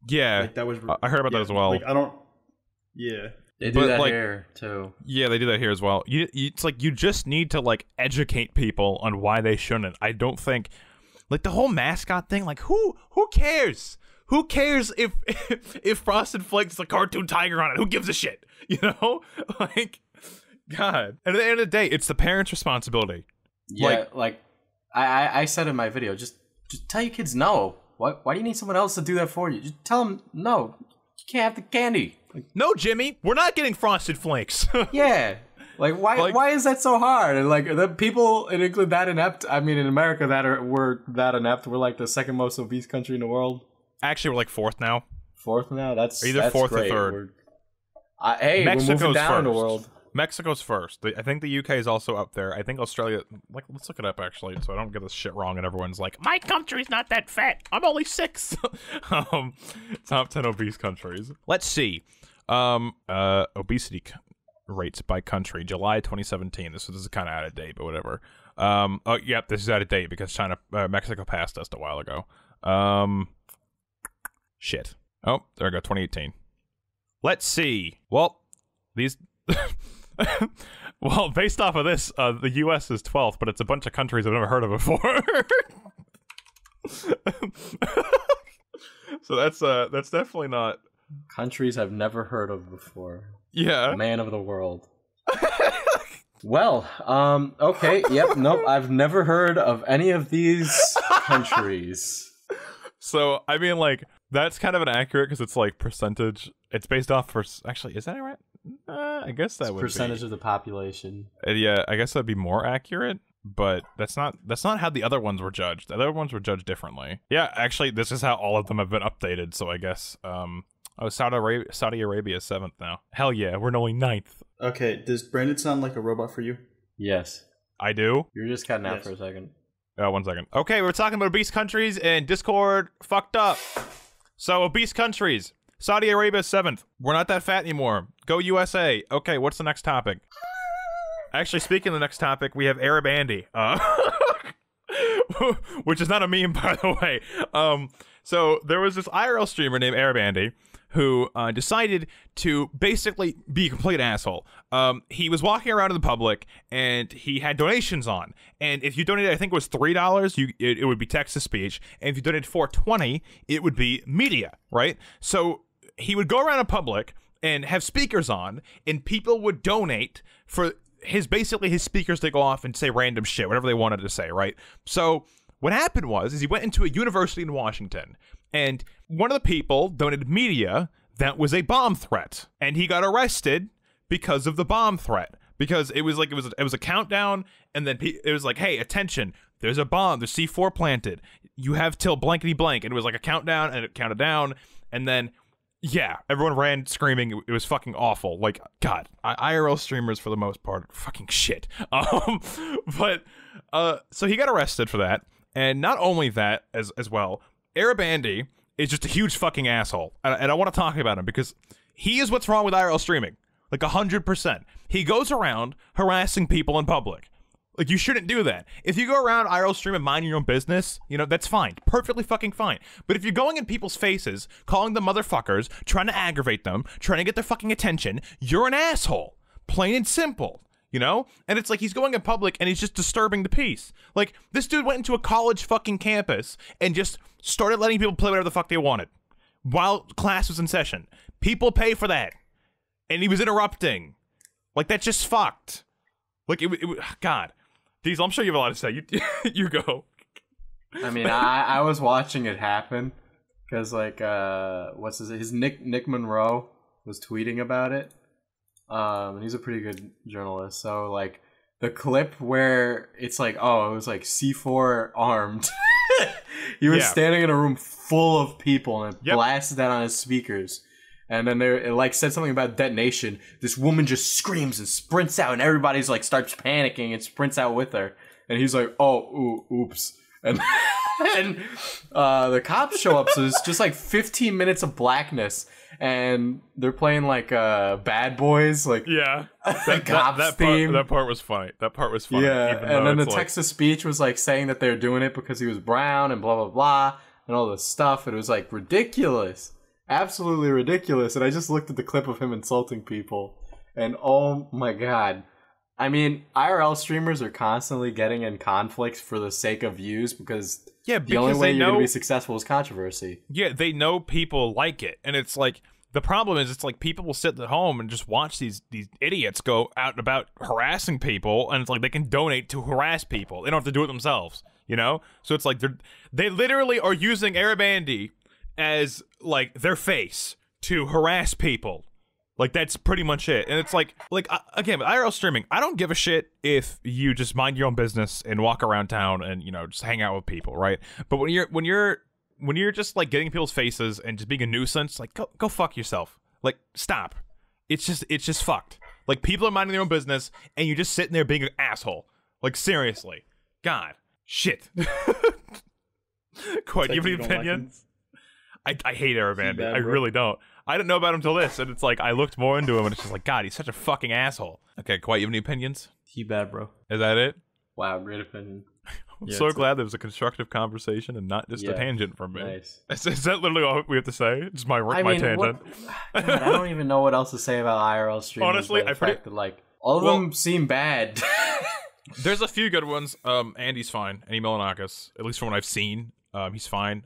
Yeah, like that was, I heard about that as well. Like, I don't. Yeah, they do that, like, here too. Yeah, they do that here as well. It's like, you just need to, like, educate people on why they shouldn't. I don't think, like, the whole mascot thing. Like, who cares? Who cares if Frosted Flakes is a cartoon tiger on it? Who gives a shit? You know, like, God. And at the end of the day, it's the parents' responsibility. Yeah, like I said in my video, just tell your kids no. Why do you need someone else to do that for you? Just tell them, no, you can't have the candy. Like, no, Jimmy, we're not getting Frosted Flakes. Yeah. Like, why is that so hard? And, like, the people in England that inept, I mean, in America we're that inept, we're, like, the second most obese country in the world. Actually, we're, like, fourth now. Fourth now? That's either that's fourth great. Or third. Hey, Mexico's we're moving down first. The world. Mexico's first. I think the UK is also up there. I think Australia, like, let's look it up, actually, so I don't get this shit wrong and everyone's like, my country's not that fat, I'm only 6. Top 10 obese countries. Let's see. Obesity rates by country. July 2017. This is kind of out of date, but whatever. Oh, yep, this is out of date because Mexico passed us a while ago. Shit. Oh, there we go, 2018. Let's see. Well, these... Well, based off of this, the U.S. is 12th, but it's a bunch of countries I've never heard of before. So that's definitely not countries I've never heard of before. Yeah, man of the world. Well, okay, yep, nope, I've never heard of any of these countries. So I mean, like, that's kind of inaccurate because it's like percentage. It's based off for actually, is that right? I guess that would percentage be. Of the population. Yeah, I guess that'd be more accurate, but that's not how the other ones were judged. The other ones were judged differently. Yeah, actually, this is how all of them have been updated. So I guess, oh, Saudi Arabia is 7th now. Hell yeah, we're only 9th. Okay, does Brandon sound like a robot for you? Yes, I do. You're just cutting out for a second. Oh, 1 second. Okay, we're talking about obese countries and Discord fucked up. So obese countries. Saudi Arabia 7th. We're not that fat anymore. Go USA. Okay, what's the next topic? Actually, speaking of the next topic, we have Arab Andy. Which is not a meme, by the way. So there was this IRL streamer named Arab Andy who decided to basically be a complete asshole. He was walking around in the public and he had donations on. And if you donated, I think it was $3, it would be text to speech. And if you donated $4.20, it would be media, right? So he would go around in public and have speakers on, and people would donate for basically his speakers to go off and say random shit, whatever they wanted to say, right? So what happened was, is he went into a university in Washington, and one of the people donated media that was a bomb threat, and he got arrested because of the bomb threat, because it was like it was a countdown, and then it was like, hey, attention, there's a bomb, there's C4 planted, you have till blankety blank, and it was like a countdown, and it counted down, and then. Yeah, everyone ran screaming. It was fucking awful. Like, God, IRL streamers for the most part are fucking shit. So he got arrested for that, and not only that as well, Arab Andy is just a huge fucking asshole, and I want to talk about him because he is what's wrong with IRL streaming, like 100%. He goes around harassing people in public. Like, you shouldn't do that. If you go around IRL stream and mind your own business, you know, that's fine. Perfectly fucking fine. But if you're going in people's faces, calling them motherfuckers, trying to aggravate them, trying to get their fucking attention, you're an asshole. Plain and simple. You know? And it's like, he's going in public and he's just disturbing the peace. Like, this dude went into a college fucking campus and just started letting people play whatever the fuck they wanted while class was in session. People pay for that. And he was interrupting. Like, that's just fucked. Like, it was... God. Diesel, I'm sure you have a lot to say. You go. I mean, I was watching it happen because, like, what's his Nick Monroe was tweeting about it. And he's a pretty good journalist. So, like, the clip where it's like, oh, it was like C4 armed. He was standing in a room full of people and it blasted that on his speakers. And then it, like, said something about detonation. This woman just screams and sprints out, and everybody's, like, starts panicking and sprints out with her. And he's like, oh, oops. And then the cops show up, so it's just, like, 15 minutes of blackness. And they're playing, like, Bad Boys, like, the cops theme. That part was funny. Yeah, and then the text of speech was, like, saying that they were doing it because he was brown and blah, blah, blah, and all this stuff. It was, like, ridiculous. Absolutely ridiculous. And I just looked at the clip of him insulting people, and oh my god. I mean, IRL streamers are constantly getting in conflicts for the sake of views because, the only way you're going to be successful is controversy. Yeah, they know people like it. And it's like, the problem is, it's like people will sit at home and just watch these idiots go out and about harassing people, and it's like they can donate to harass people. They don't have to do it themselves, you know? So it's like, they literally are using Arab Andy as, like, their face to harass people. Like, that's pretty much it. And it's like, again, with IRL streaming, I don't give a shit if you just mind your own business and walk around town and, you know, just hang out with people, right? But when you're just, like, getting people's faces and just being a nuisance, like, go fuck yourself. Like, stop. It's just fucked. Like, people are minding their own business, and you're just sitting there being an asshole. Like, seriously. God. Shit. Quite, do you have any opinions? I hate Arab Andy. I really don't. I didn't know about him till this, and it's like, I looked more into him, and it's just like, God, he's such a fucking asshole. Okay, Quite, you have any opinions? He bad, bro. Is that it? Wow, great opinion. I'm so glad there was a constructive conversation and not just a tangent from me. Nice. Is that literally all we have to say? Just my tangent. God, I don't even know what else to say about IRL streamers. Honestly, I think that, like, all of them seem bad. There's a few good ones. Andy's fine. Andy Milonakis, at least from what I've seen, he's fine.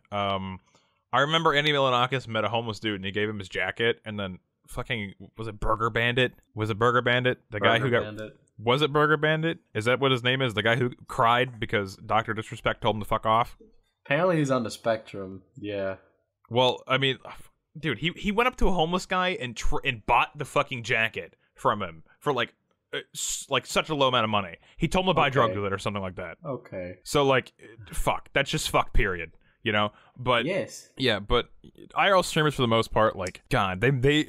I remember Andy Milonakis met a homeless dude, and he gave him his jacket, and then fucking, was it Burger Bandit? Was it Burger Bandit? The guy who got... Bandit. Was it Burger Bandit? Is that what his name is? The guy who cried because Dr. Disrespect told him to fuck off? Apparently he's on the spectrum, yeah. Well, I mean, dude, he went up to a homeless guy and bought the fucking jacket from him for, like such a low amount of money. He told him to buy drugs with it or something like that. Okay. So, like, fuck. That's just fuck, period. You know, but but IRL streamers, for the most part, like, God, they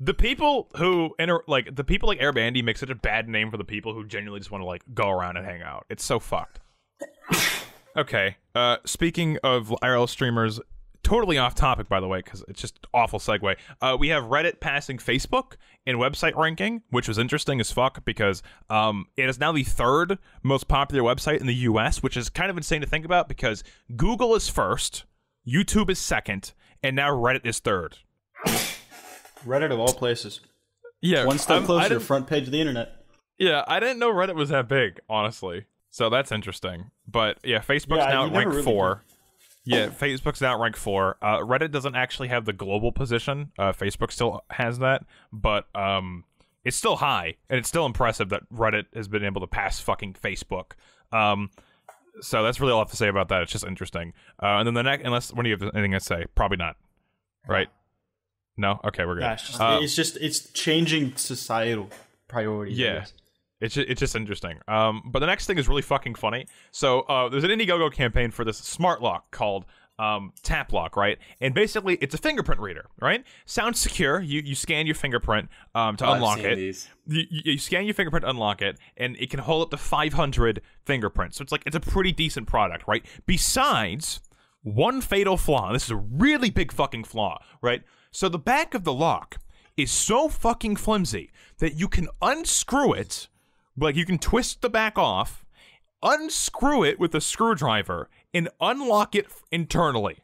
the people who like Arab Andy make such a bad name for the people who genuinely just want to, like, go around and hang out. It's so fucked. Okay, speaking of IRL streamers, totally off topic, by the way, because it's just an awful segue. We have Reddit passing Facebook in website ranking, which was interesting as fuck because it is now the third most popular website in the U.S., which is kind of insane to think about because Google is first, YouTube is second, and now Reddit is third. Reddit of all places. Yeah, one step closer to the front page of the internet. Yeah, I didn't know Reddit was that big, honestly. So that's interesting. But yeah, Facebook's now ranked four. Yeah, Facebook's now ranked 4. Reddit doesn't actually have the global position. Facebook still has that, but it's still high, and it's still impressive that Reddit has been able to pass fucking Facebook. So that's really all I have to say about that. It's just interesting. And then the next, unless when do you have anything to say? Probably not. Right? No. Okay, we're good. Yeah, it's changing societal priorities. Yeah. It's just interesting. But the next thing is really fucking funny. So there's an Indiegogo campaign for this smart lock called Tap Lock, right? And basically, it's a fingerprint reader, right? Sounds secure. You scan your fingerprint to unlock it. You scan your fingerprint, unlock it, and it can hold up to 500 fingerprints. So it's like, it's a pretty decent product, right? Besides one fatal flaw. This is a really big fucking flaw, right? So the back of the lock is so fucking flimsy that you can unscrew it. Like, you can twist the back off, unscrew it with a screwdriver, and unlock it internally.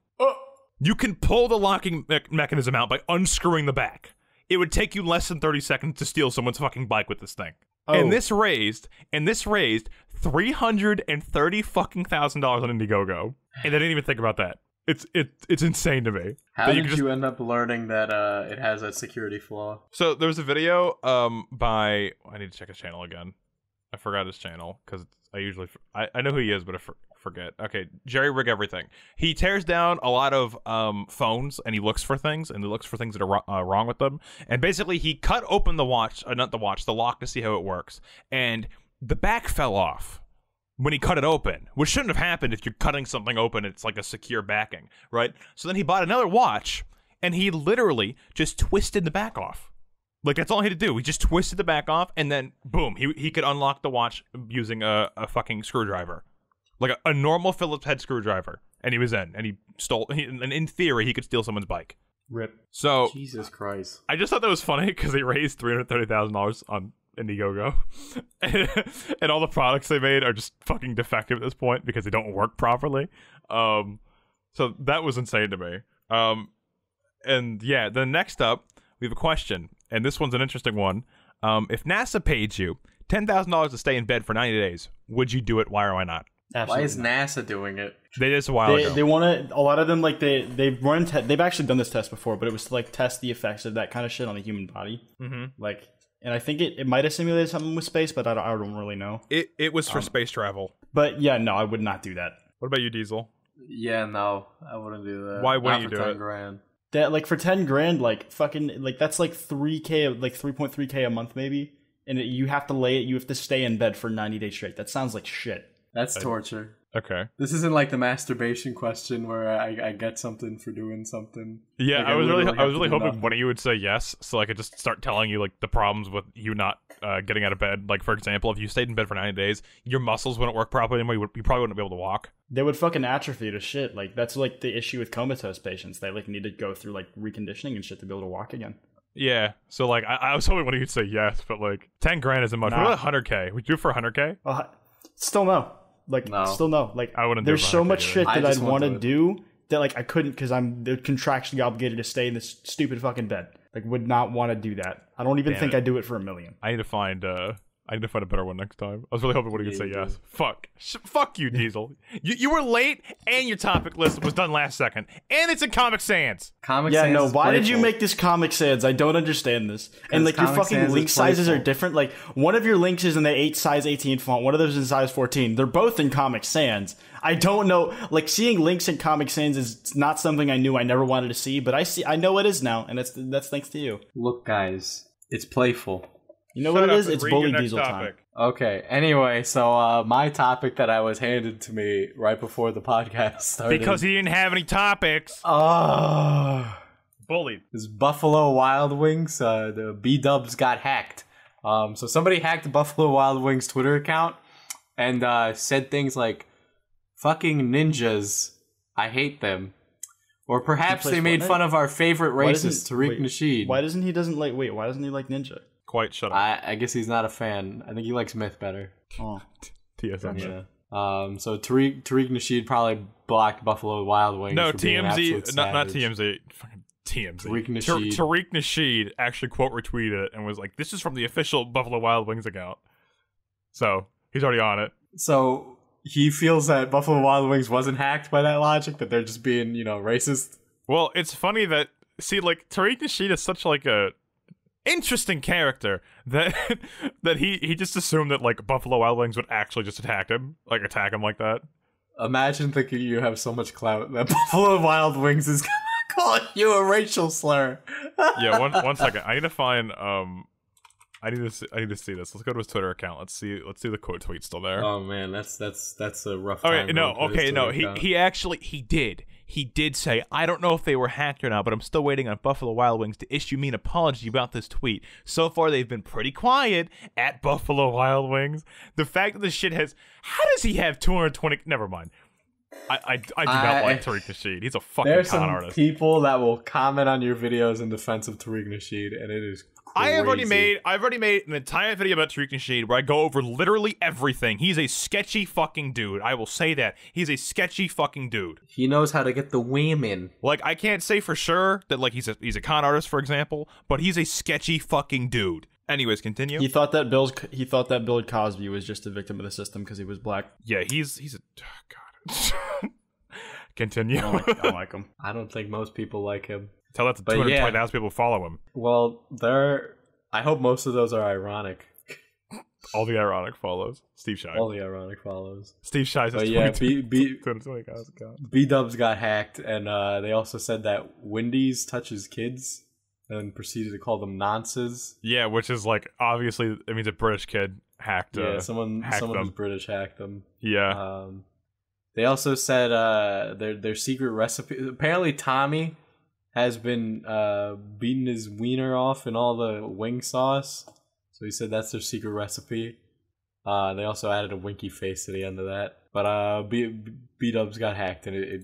You can pull the locking mechanism out by unscrewing the back. It would take you less than 30 seconds to steal someone's fucking bike with this thing. Oh. And this raised $330 fucking $1,000 on Indiegogo. And I didn't even think about that. It's insane to me. How did you end up learning that it has that security flaw? So there was a video by I need to check his channel again. I forgot his channel because I know who he is, but I forget. Okay, jerry-rig everything. He tears down a lot of phones, and he looks for things, that are wrong with them. And basically, he cut open the watch, not the watch, the lock to see how it works. And the back fell off when he cut it open, which shouldn't have happened if you're cutting something open. It's like a secure backing, right? So then he bought another watch, and he literally just twisted the back off. Like, that's all he had to do. He just twisted the back off, and then, boom, he could unlock the watch using a fucking screwdriver. Like a normal Phillips head screwdriver. And he was in, and he stole, and in theory, he could steal someone's bike. Rip. So, Jesus Christ. I just thought that was funny, because they raised $330,000 on Indiegogo. And all the products they made are just fucking defective at this point, because they don't work properly. So that was insane to me. And yeah, then next up, we have a question. And this one's an interesting one. If NASA paid you $10,000 to stay in bed for 90 days, would you do it? Why or why not? Absolutely. Why is NASA doing it? They did this a while ago. They want to, a lot of them, like, they've actually done this test before, but it was to, like, test the effects of that kind of shit on the human body. Mm-hmm. Like, and I think it might have simulated something with space, but I don't really know. It was for space travel. But yeah, no, I would not do that. What about you, Diesel? Yeah, no, I wouldn't do that. Why wouldn't you do it? $10,000. That, like, for $10,000, like, fucking, like, that's like 3K, like 3.3K a month maybe, and you have to stay in bed for 90 days straight. That sounds like shit. That's torture. Okay. This isn't like the masturbation question where I get something for doing something. Yeah, like, I was really hoping one of you would say yes, so I could just start telling you, like, the problems with you not getting out of bed. Like, for example, if you stayed in bed for 90 days, your muscles wouldn't work properly anymore. You probably wouldn't be able to walk. They would fucking atrophy to shit. Like, that's like the issue with comatose patients. They, like, need to go through, like, reconditioning and shit to be able to walk again. Yeah, so, like, I was hoping one of you would say yes, but, like, $10,000 isn't much. Nah. What about $100K? Would you do it for $100K? Still no. Like, no. Still no. Like, I wouldn't. There's so much shit that I'd want to do that, like, I couldn't, because I'm contractually obligated to stay in this stupid fucking bed. Like, would not want to do that. I don't even think I'd do it for $1 million. I need to find a better one next time. I was really hoping one could say yes. Fuck you, Diesel. You were late, and your topic list was done last second, and it's in Comic Sans. Comic Sans. Yeah, no. Why did you make this Comic Sans? I don't understand this. And, like, your fucking link sizes are different. Like, one of your links is in the size 18 font. One of those is in size 14. They're both in Comic Sans. I don't know. Like, seeing links in Comic Sans is not something I knew I never wanted to see, but I know it is now, and that's thanks to you. Look, guys, it's playful. You know what it is? It's Bully Diesel time. Okay, anyway, so my topic that I was handed to me right before the podcast started. Because he didn't have any topics. Bullied. This Buffalo Wild Wings, the B-dubs got hacked. So somebody hacked Buffalo Wild Wings' Twitter account and said things like, fucking ninjas, I hate them. Or perhaps they made fun of our favorite racist, Tariq Nasheed. Why doesn't he like Ninja? Quite, shut up. I guess he's not a fan. I think he likes Myth better. Oh, TMZ. So Tariq Nasheed probably blocked Buffalo Wild Wings. No, TMZ, not TMZ. Fucking TMZ. Tariq Nasheed actually quote retweeted it and was like, "This is from the official Buffalo Wild Wings account." So he's already on it. So he feels that Buffalo Wild Wings wasn't hacked by that logic, that they're just being, you know, racist. Well, it's funny that like Tariq Nasheed is such like a interesting character that he just assumed that like Buffalo Wild Wings would actually just attack him like that. Imagine thinking you have so much clout that Buffalo Wild Wings is gonna call you a racial slur. Yeah, one second. I need to find I need to see this. Let's go to his Twitter account. Let's see the quote tweet still there. Oh man, that's a rough. All right, no, okay, no. He did say, I don't know if they were hacked or not, but I'm still waiting on Buffalo Wild Wings to issue me an apology about this tweet. So far, they've been pretty quiet at Buffalo Wild Wings. The fact that this shit has... How does he have 220... Never mind. I do not like Tariq Nasheed. He's a fucking con artist. There's some people that will comment on your videos in defense of Tariq Nasheed, and it is crazy. I've already made an entire video about Tariq Nasheed where I go over literally everything. He's a sketchy fucking dude. I will say that. He's a sketchy fucking dude. He knows how to get the women. Like, I can't say for sure that like he's a con artist, for example, but he's a sketchy fucking dude. Anyways, continue. He thought that Bill Cosby was just a victim of the system because he was black. Yeah, he's a oh, God. Continue. I don't like him. I don't think most people like him. Tell that to 220,000 people follow him. Well, I hope most of those are ironic. All the ironic follows. Steve Shives. All the ironic follows. Steve Shives has 20,000 accounts. B-Dubs got hacked, and they also said that Wendy's touches kids, and proceeded to call them nonces. Yeah, which is like, obviously, it means a British kid hacked them. Yeah, someone who's British hacked them. Yeah. They also said their secret recipe. Apparently, Tommy has been beating his wiener off in all the wing sauce. So he said that's their secret recipe. They also added a winky face to the end of that. But B-Dubs got hacked, and it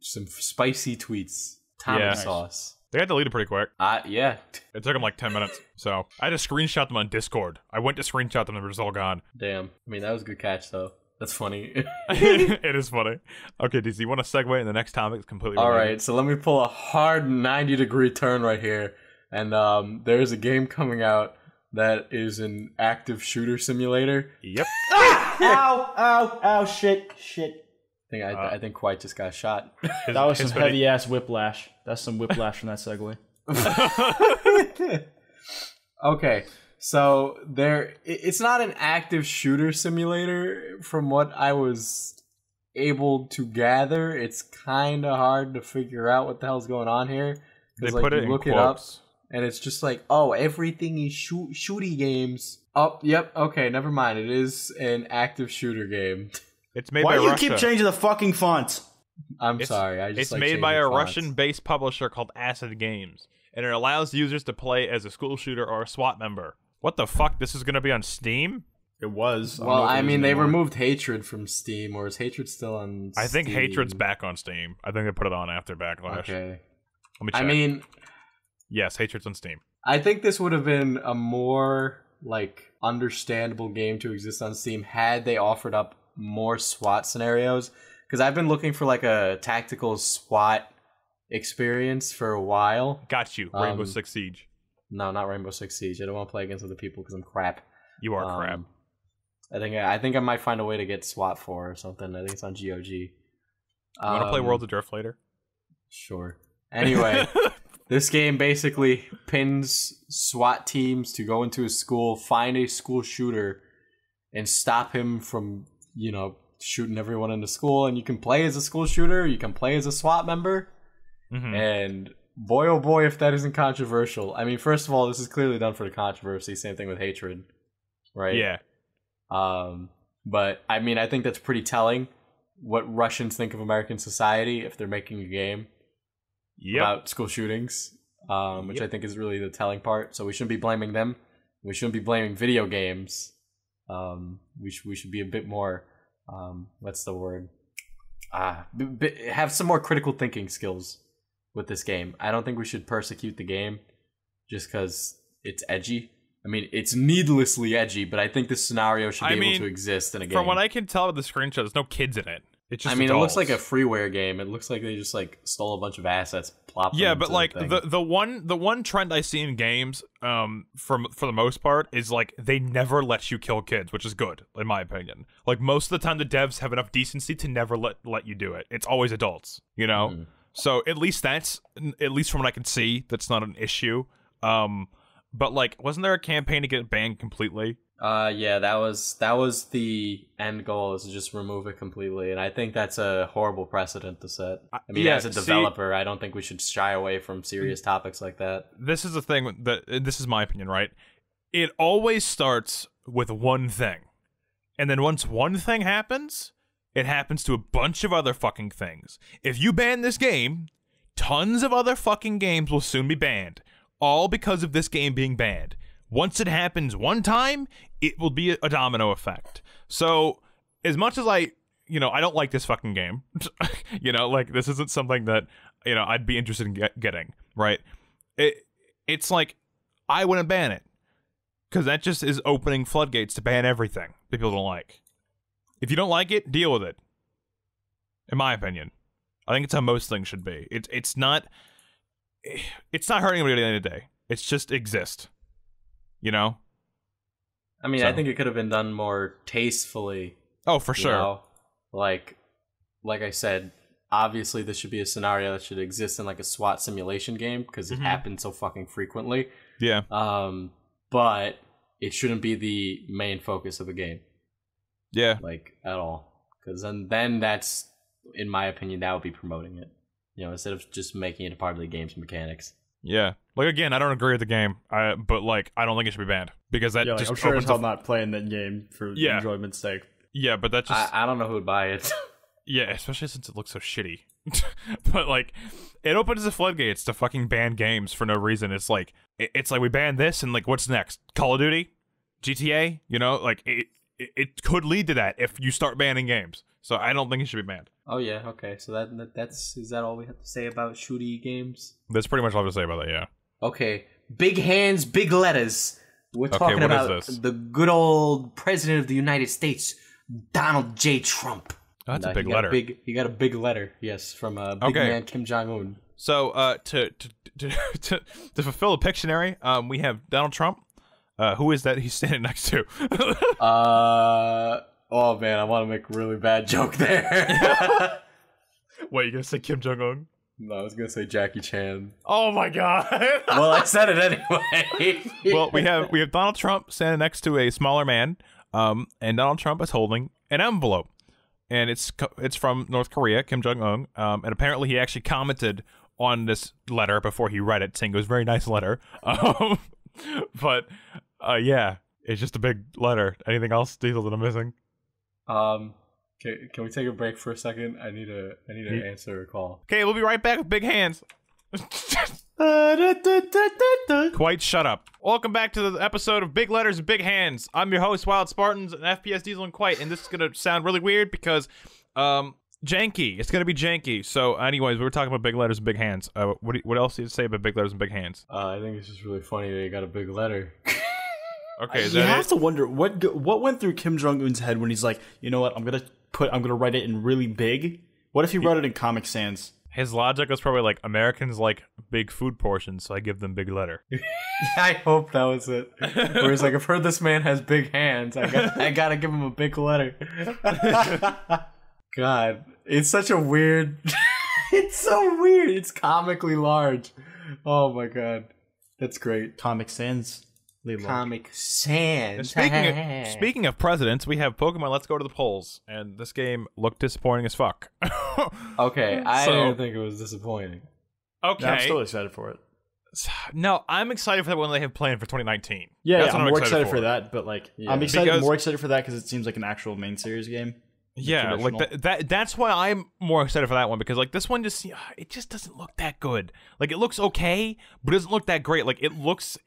some spicy tweets. Tommy sauce. They got deleted pretty quick. Yeah. It took them like 10 minutes. So I had to screenshot them on Discord. I went to screenshot them and it was all gone. Damn. I mean, that was a good catch, though. That's funny. It is funny. Okay, DZ, you want to segue in the next topic? It's completely all related. Right, so let me pull a hard 90-degree turn right here. And there is a game coming out that is an active shooter simulator. Yep. Ah! Ow, shit. I think Quite just got shot. That was some heavy-ass whiplash. That's some whiplash from that segue. Okay. So it's not an active shooter simulator from what I was able to gather. It's kind of hard to figure out what the hell's going on here. They like, put it in quotes. Look it up, and it's just like, oh, everything is shooty games. Oh, yep, okay, never mind. It is an active shooter game. It's made by Russia. Why do you keep changing the fucking fonts? I'm sorry. I just it's like made by a Russian-based publisher called Acid Games, and it allows users to play as a school shooter or a SWAT member. What the fuck? This is gonna be on Steam? It was. Well, I mean, they removed Hatred from Steam, or is Hatred still on Steam? I think Hatred's back on Steam. I think they put it on after Backlash. Okay. Let me check. I mean... Yes, Hatred's on Steam. I think this would have been a more, like, understandable game to exist on Steam had they offered up more SWAT scenarios. Because I've been looking for, like, a tactical SWAT experience for a while. Got you. Rainbow Six Siege. No, not Rainbow Six Siege. I don't want to play against other people because I'm crap. You are crap. I think I might find a way to get SWAT 4 or something. I think it's on GOG. You want to play World of Drift later? Sure. Anyway, this game basically pins SWAT teams to go into a school, find a school shooter, and stop him from, you know, shooting everyone in the school. And you can play as a school shooter. You can play as a SWAT member. Mm-hmm. And... boy, oh boy, if that isn't controversial. I mean, first of all, this is clearly done for the controversy. Same thing with Hatred, right? Yeah. But, I mean, I think that's pretty telling what Russians think of American society if they're making a game about school shootings, which I think is really the telling part. So we shouldn't be blaming them. We shouldn't be blaming video games. We should be a bit more, what's the word? Have some more critical thinking skills with this game. I don't think we should persecute the game just because it's edgy. I mean, it's needlessly edgy, but I think this scenario should be able to exist in a game. From what I can tell with the screenshot, there's no kids in it. It's just adults. It looks like a freeware game. It looks like they just like stole a bunch of assets, plopped them into the thing. the one trend I see in games, for the most part, is like they never let you kill kids, which is good in my opinion. Like most of the time, the devs have enough decency to never let you do it. It's always adults, you know. Mm. So at least from what I can see, that's not an issue. But like, wasn't there a campaign to get it banned completely? Yeah, that was the end goal, is to just remove it completely, and I think that's a horrible precedent to set. I mean, as a developer, I don't think we should shy away from serious topics like that. This is the thing this is my opinion, right? It always starts with one thing, and then once one thing happens, it happens to a bunch of other fucking things. If you ban this game, tons of other fucking games will soon be banned. All because of this game being banned. Once it happens one time, it will be a domino effect. So, as much as I don't like this fucking game. You know, like, this isn't something that, you know, I'd be interested in getting, right? It's like, I wouldn't ban it. Because that just is opening floodgates to ban everything that people don't like. If you don't like it, deal with it. In my opinion, I think it's how most things should be. It's not hurting anybody at the end of the day. It's just exist, you know. I mean, so. I think it could have been done more tastefully. Oh, for sure. Know? Like I said, obviously this should be a scenario that should exist in like a SWAT simulation game because it happens so fucking frequently. Yeah. But it shouldn't be the main focus of the game. Yeah. Like, at all. Because then that's, in my opinion, that would be promoting it. You know, instead of just making it a part of the game's mechanics. Yeah. Like, again, I don't agree with the game, but, like, I don't think it should be banned. Because that I'm sure it's not playing that game for enjoyment's sake. Yeah, but that just... I don't know who would buy it. Yeah, especially since it looks so shitty. But, like, it opens the floodgates to fucking ban games for no reason. It's like we ban this, and, like, what's next? Call of Duty? GTA? You know? Like, it could lead to that if you start banning games. So I don't think it should be banned. Oh, yeah, okay. So is that all we have to say about shooty games? That's pretty much all I have to say about that, yeah. Okay. Big hands, big letters. We're talking about the good old President of the United States, Donald J. Trump. Oh, that's a big letter. He got a big letter, yes, from big man Kim Jong-un. So to fulfill a Pictionary, we have Donald Trump. Who is that he's standing next to? Oh, man, I want to make a really bad joke there. Wait, you're going to say Kim Jong-un? No, I was going to say Jackie Chan. Oh, my God. Well, I said it anyway. Well, we have Donald Trump standing next to a smaller man, and Donald Trump is holding an envelope. And it's from North Korea, Kim Jong-un, and apparently he actually commented on this letter before he read it, saying it was a very nice letter. Yeah, it's just a big letter. Anything else, Diesel, that I'm missing? Can we take a break for a second? I need to answer a call. Okay, we'll be right back with big hands. Quite, shut up. Welcome back to the episode of Big Letters and Big Hands. I'm your host, Wild Spartans, and FPS Diesel and Quite, and this is gonna sound really weird because, janky. It's gonna be janky. So, anyways, we were talking about big letters and big hands. What else do you say about big letters and big hands? I think it's just really funny that you got a big letter. Okay, you have to wonder what went through Kim Jong-un's head when he's like, you know what, I'm gonna write it in really big. What if he wrote it in Comic Sans? His logic was probably like, Americans like big food portions, so I give them big letter. I hope that was it. Where he's like, I've heard this man has big hands. I gotta give him a big letter. God, it's such a weird. It's so weird. It's comically large. Oh my God, that's great. Comic Sans. Comic Sans. Speaking of presidents, we have Pokemon Let's Go to the Polls, and this game looked disappointing as fuck. Okay, I didn't think it was disappointing. Okay. No, I'm still excited for it. No, I'm excited for that one they have planned for 2019. Yeah, that's I'm more excited for that, but like, yeah. I'm excited, more excited for that because it seems like an actual main series game. Yeah, like that's why I'm more excited for that one, because like this one just doesn't look that good. Like it looks okay, but it doesn't look that great. Like it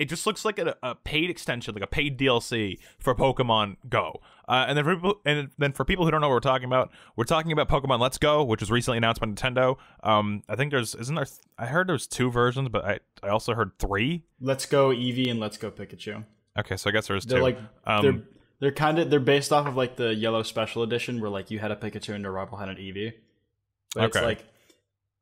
just looks like a paid extension, like a paid DLC for Pokemon Go. And then for people who don't know what we're talking about Pokemon Let's Go, which was recently announced by Nintendo. I think I heard there's two versions, but I also heard three. Let's Go Eevee and Let's Go Pikachu. Okay, so I guess there's two. Like, they're based off of like the Yellow Special Edition, where like you had a Pikachu and a rival had an Eevee. But okay. It's like,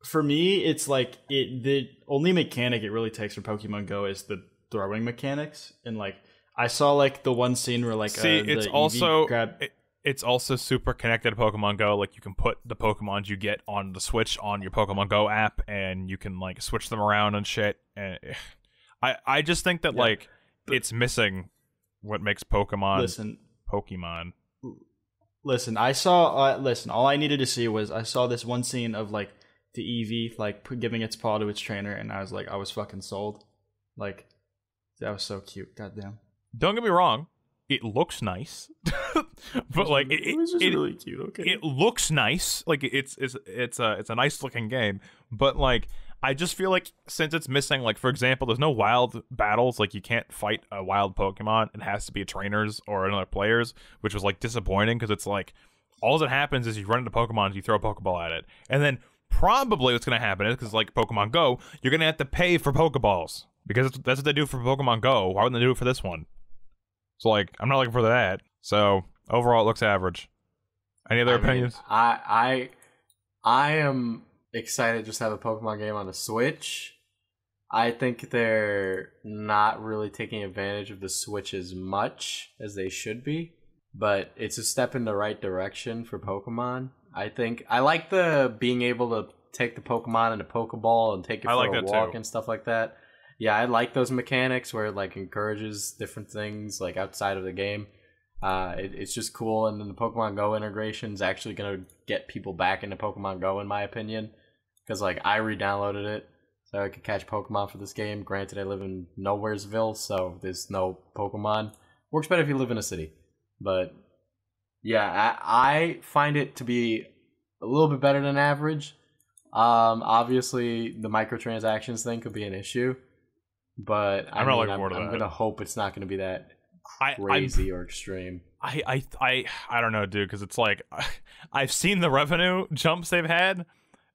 for me, it's like the only mechanic it really takes for Pokemon Go is the throwing mechanics, and like I saw like the one scene where like it's also super connected to Pokemon Go. Like you can put the Pokemon you get on the Switch on your Pokemon Go app, and you can like switch them around and shit. And I just think that like it's missing. What makes Pokemon? Listen, I saw. All I needed to see was I saw this one scene of like the Eevee like giving its paw to its trainer, and I was like, I was fucking sold. Like that was so cute. Goddamn. Don't get me wrong. It looks nice, but like it was really cute. Okay. It looks nice. Like it's a nice looking game, but like. I just feel like since it's missing, like, for example, there's no wild battles. Like, you can't fight a wild Pokemon. It has to be a trainer's or another player's, which was, like, disappointing because it's, like, all that happens is you run into Pokemon, you throw a Pokeball at it. And then probably what's going to happen is, because, like, Pokemon Go, you're going to have to pay for Pokeballs because that's what they do for Pokemon Go. Why wouldn't they do it for this one? So, like, I'm not looking for that. So, overall, it looks average. Any other opinions? I am... excited just to have a Pokemon game on the Switch. I think they're not really taking advantage of the Switch as much as they should be, but it's a step in the right direction for Pokemon. I think I like the being able to take the Pokemon in a Pokeball and take it for a walk too. And stuff like that. yeah, I like those mechanics where it like encourages different things like outside of the game. It's just cool. And then the Pokemon Go integration is actually going to get people back into Pokemon Go, in my opinion, because like I re-downloaded it so I could catch Pokemon for this game. Granted, I live in Nowheresville, so there's no Pokemon. Works better if you live in a city. But yeah, I find it to be a little bit better than average. Obviously, the microtransactions thing could be an issue, but I'm really bored of that. I'm gonna hope it's not gonna be that crazy or extreme. I don't know, dude, because it's like I've seen the revenue jumps they've had,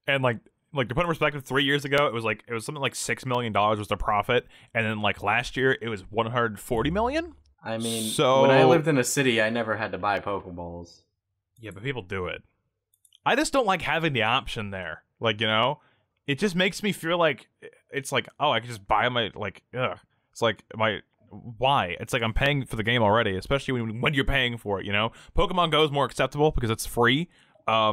and like to put in perspective, 3 years ago it was something like $6 million was the profit, and then like last year it was 140 million. I mean, so when I lived in a city, I never had to buy Pokeballs. Yeah, but people do it. I just don't like having the option there. Like, you know, it just makes me feel like it's like, oh, I can just buy my, like, ugh. It's like, my, why? It's like I'm paying for the game already, especially when you're paying for it, you know? Pokemon Go is more acceptable because it's free. But,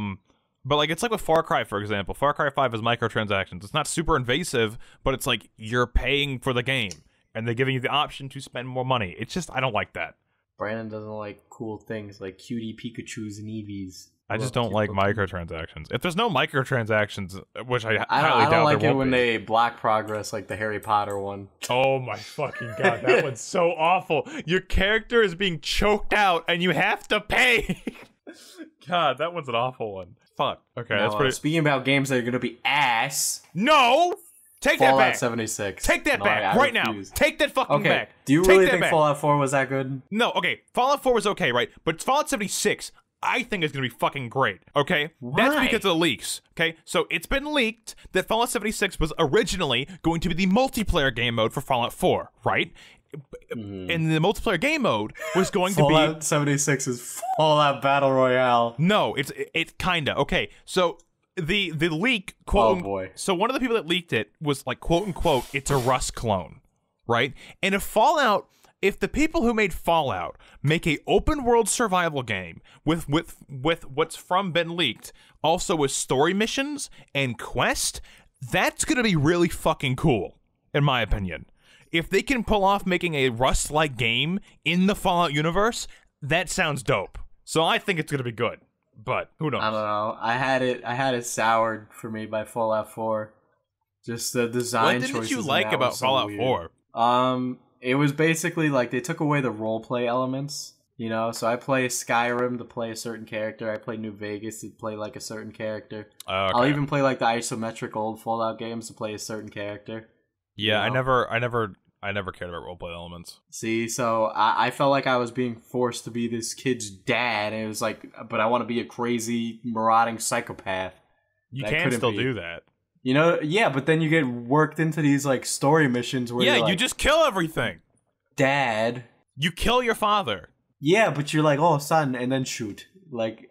like, it's like with Far Cry, for example. Far Cry 5 is microtransactions. It's not super invasive, but it's like you're paying for the game, and they're giving you the option to spend more money. It's just, I don't like that. Brandon doesn't like cool things like cutie Pikachus and Eevees. I just don't like microtransactions. If there's no microtransactions, which I highly doubt, I don't like it when they block progress, like the Harry Potter one. Oh my fucking god, that one's so awful. Your character is being choked out, and you have to pay. God, that one's an awful one. Fuck. Okay, no, that's pretty. Speaking about games that are gonna be ass. No, take Fallout that back. 76. Take that back right now. Take that fucking back. Do you really think Fallout 4 was that good? No. Okay, Fallout 4 was okay, right? But Fallout 76. I think it's going to be fucking great, okay? Why? That's because of the leaks, okay? So it's been leaked that Fallout 76 was originally going to be the multiplayer game mode for Fallout 4, right? And the multiplayer game mode was going to be... Fallout 76 is Fallout Battle Royale. No, it's kind of. Okay, so the leak, quote... Oh, boy. So one of the people that leaked it was like, quote, unquote, it's a Rust clone, right? And if Fallout... If the people who made Fallout make a open-world survival game with what's from been leaked, also with story missions and quest, that's going to be really fucking cool, in my opinion. If they can pull off making a Rust-like game in the Fallout universe, that sounds dope. So I think it's going to be good, but who knows? I don't know. I had it soured for me by Fallout 4. Just the design choices. What did you like about Fallout 4? It was basically like they took away the roleplay elements, you know? So I play Skyrim to play a certain character. I play New Vegas to play like a certain character. Okay. I'll even play like the isometric old Fallout games to play a certain character. Yeah, you know? I never cared about roleplay elements. See, so I felt like I was being forced to be this kid's dad, and it was like, but I want to be a crazy, marauding psychopath. You can still do that. You know, yeah, but then you get worked into these, like, story missions where yeah, like, you just kill everything. Dad. You kill your father. Yeah, but you're like, oh, son, and then shoot. Like,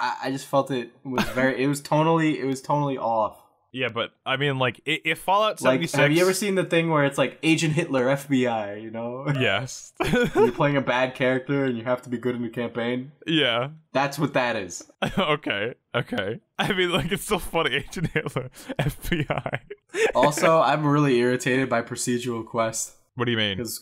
I just felt it was very, it was tonally off. Yeah, but, I mean, like, if Fallout 76... Like, have you ever seen the thing where it's like, Agent Hitler, FBI, you know? Yes. You're playing a bad character and you have to be good in the campaign? Yeah. That's what that is. Okay. I mean, like, it's so funny. Agent Hitler, FBI. Also, I'm really irritated by procedural quests. What do you mean? Because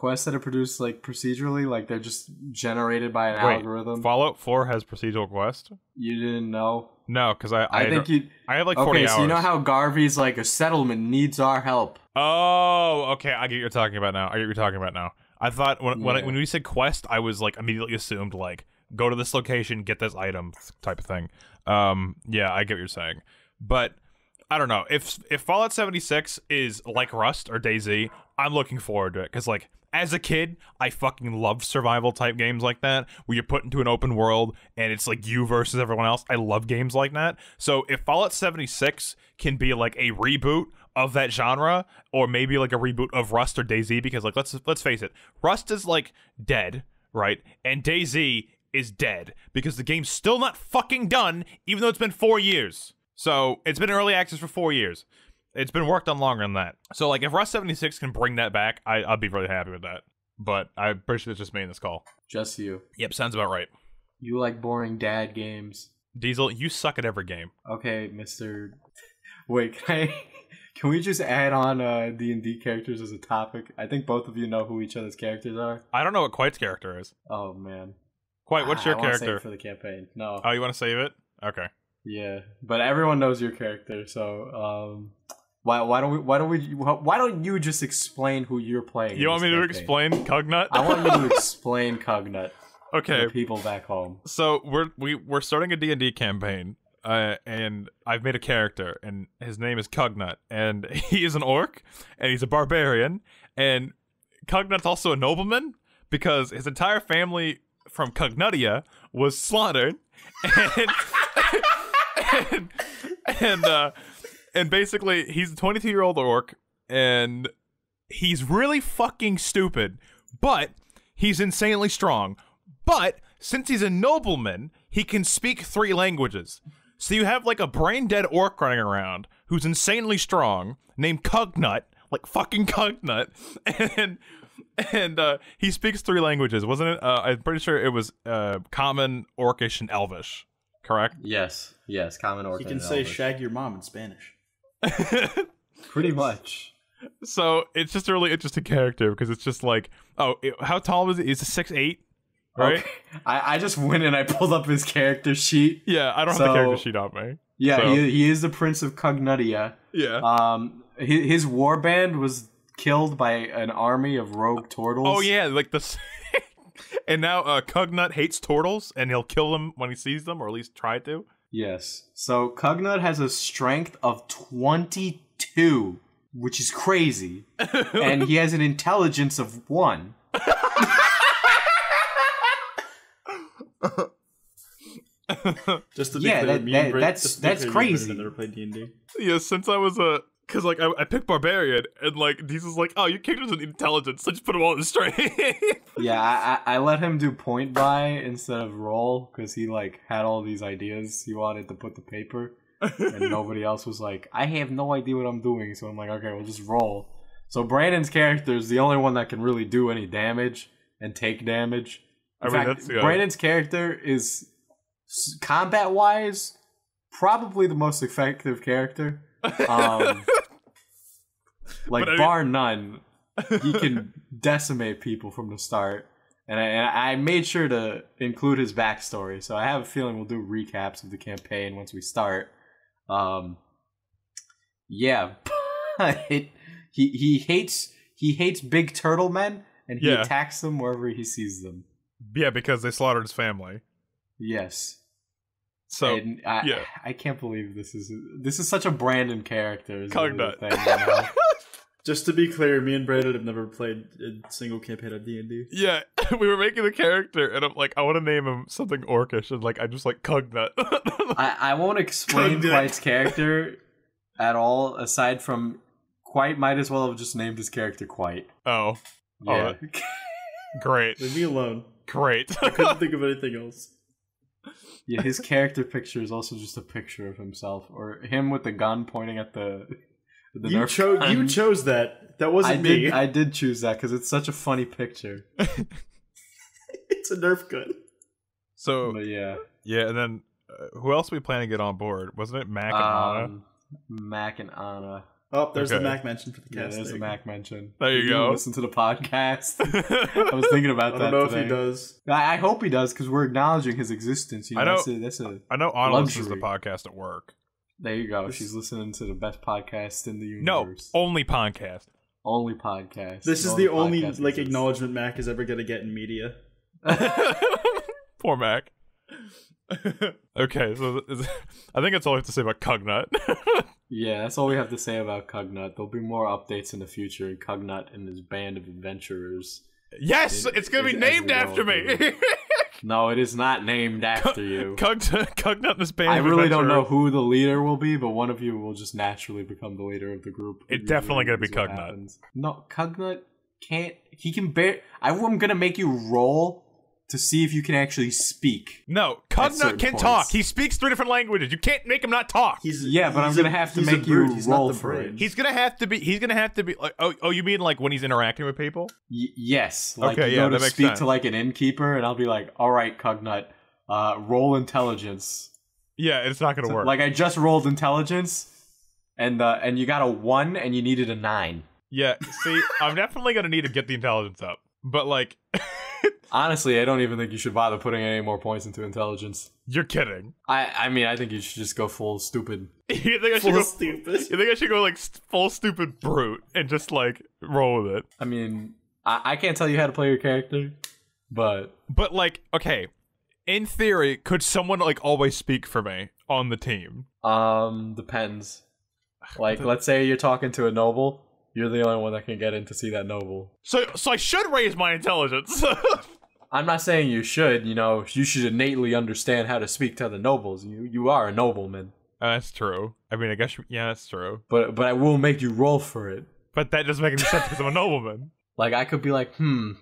quests that are produced, like, procedurally, like, they're just generated by an algorithm. Fallout 4 has procedural quests? You didn't know? No, because I have, like, 40 hours. Okay, so you know how Garvey's, like, a settlement needs our help. Oh, okay, I get what you're talking about now. I thought when we said quest, I was, like, immediately assumed, like, go to this location, get this item type of thing. Yeah, I get what you're saying. But I don't know. If Fallout 76 is like Rust or DayZ, I'm looking forward to it. Because, like, as a kid, I fucking love survival-type games like that, where you're put into an open world, and it's, like, you versus everyone else. I love games like that. So if Fallout 76 can be, like, a reboot of that genre, or maybe, like, a reboot of Rust or DayZ, because, like, let's face it. Rust is, like, dead, right? And DayZ is dead, because the game's still not fucking done, even though it's been 4 years. So it's been early access for 4 years. It's been worked on longer than that. So, like, if Rust 76 can bring that back, I'd be really happy with that. But I'm pretty sure it's just me in this call. Just you. Yep, sounds about right. You like boring dad games. Diesel, you suck at every game. Okay, Mr. Wait, Can we just add on D&D characters as a topic? I think both of you know who each other's characters are. I don't know what Quite's character is. Oh, man. Quite, what's your character? I want to save it for the campaign. No. Oh, you want to save it? Okay. Yeah, but everyone knows your character, so why don't you just explain who you're playing? You want me to explain Cugnut? I want you to explain Cugnut. Okay. To the people back home. So we're starting a D&D campaign, and I've made a character, and his name is Cugnut, and he is an orc, and he's a barbarian, and Cugnut's also a nobleman because his entire family from Cugnutia was slaughtered, and. And basically, he's a 22-year-old orc, and he's really fucking stupid, but he's insanely strong. But since he's a nobleman, he can speak 3 languages. So you have like a brain-dead orc running around who's insanely strong, named Cugnut, like fucking Cugnut, and he speaks 3 languages, wasn't it? I'm pretty sure it was Common, Orcish, and Elvish. Correct? Yes. Yes. Common orc. You can say shag your mom in Spanish. Pretty much. So it's just a really interesting character because it's just like, oh, how tall was it? Is it 6'8", right? Okay. I just went and I pulled up his character sheet. Yeah, I don't have the character sheet on me. Yeah, so. He is the Prince of Cugnutia. Yeah. His warband was killed by an army of rogue turtles. Oh yeah, like the. And now Cugnut hates turtles, and he'll kill them when he sees them, or at least try to. Yes. So Cugnut has a strength of 22, which is crazy. And he has an intelligence of 1. Just to be clear, that's crazy. I've never played D&D. Yeah, since I was a... Because, like, I picked Barbarian, and, like, he's just like, oh, your character's an intelligence, so just put him all in strength. Yeah, I let him do point buy instead of roll, because he, like, had all these ideas he wanted to put to paper, and nobody else was like, I have no idea what I'm doing, so I'm like, okay, we'll just roll. So Brandon's character is the only one that can really do any damage and take damage. In fact, Brandon's character is, combat-wise, probably the most effective character. Bar none, he can decimate people from the start, and I made sure to include his backstory, so I have a feeling we'll do recaps of the campaign once we start. Yeah, he hates big turtle men, and he attacks them wherever he sees them. Yeah, because they slaughtered his family. Yes. So I can't believe this is such a Brandon character. Cugnut. Thing, you know? Just to be clear, me and Brandon have never played a single campaign of D&D. Yeah, we were making the character, and I'm like, I want to name him something orcish, and like I just like Cugnut. I won't explain Quite's character at all, aside from Quite might as well have just named his character Quite. Oh, yeah. Great. Leave me alone. Great. I couldn't think of anything else. Yeah, his character picture is also just a picture of himself, or him with the gun pointing at the Nerf gun. You chose that. That wasn't me. I did choose that because it's such a funny picture. It's a Nerf gun. So but yeah, and then who else we planning to get on board? Wasn't it Mac and Anna? Mac and Anna. Oh, there's the Mac mention for the cast. Yeah, there's the Mac mention. There you go. Listen to the podcast. I was thinking about that. I don't know if he does. I hope he does because we're acknowledging his existence. You know, I know Anna listens to the podcast at work. There you go. She's listening to the best podcast in the universe. No, only podcast. Only podcast. This is the only like acknowledgement Mac is ever going to get in media. Poor Mac. Okay, so I think that's all we have to say about Cugnut. Yeah, that's all we have to say about Cugnut. There'll be more updates in the future, and Cugnut and his band of adventurers. Yes, it's going to be named after me. No, it is not named after you. Cugnut and his band of adventurers. I really don't know who the leader will be, but one of you will just naturally become the leader of the group. It's definitely going to be Cugnut. No, Cugnut can't... He can bear... I'm going to make you roll... to see if you can actually speak. No, Cugnut can talk. He speaks 3 different languages. You can't make him not talk. But I'm gonna have to make you roll for it. He's gonna have to be like, oh, you mean like when he's interacting with people? Yes. Like, okay, you know, to speak to like an innkeeper, and I'll be like, all right, Cugnut, roll intelligence. Yeah, it's not gonna work. Like I just rolled intelligence. and you got a 1 and you needed a 9. Yeah, see, I'm definitely going to need to get the intelligence up. But, like... Honestly, I don't even think you should bother putting any more points into intelligence. You're kidding. I mean, I think you should just go full stupid. You think I should go stupid? You think I should go, like, full stupid brute and just, like, roll with it? I mean, I can't tell you how to play your character, but... But, like, okay, in theory, could someone, like, always speak for me on the team? Depends. Like, let's say you're talking to a noble... You're the only one that can get in to see that noble. So I should raise my intelligence. I'm not saying you should. You know, you should innately understand how to speak to the nobles. You are a nobleman. That's true. I mean, I guess, yeah, that's true. But I will make you roll for it. But that doesn't make any sense because I'm a nobleman. Like, I could be like,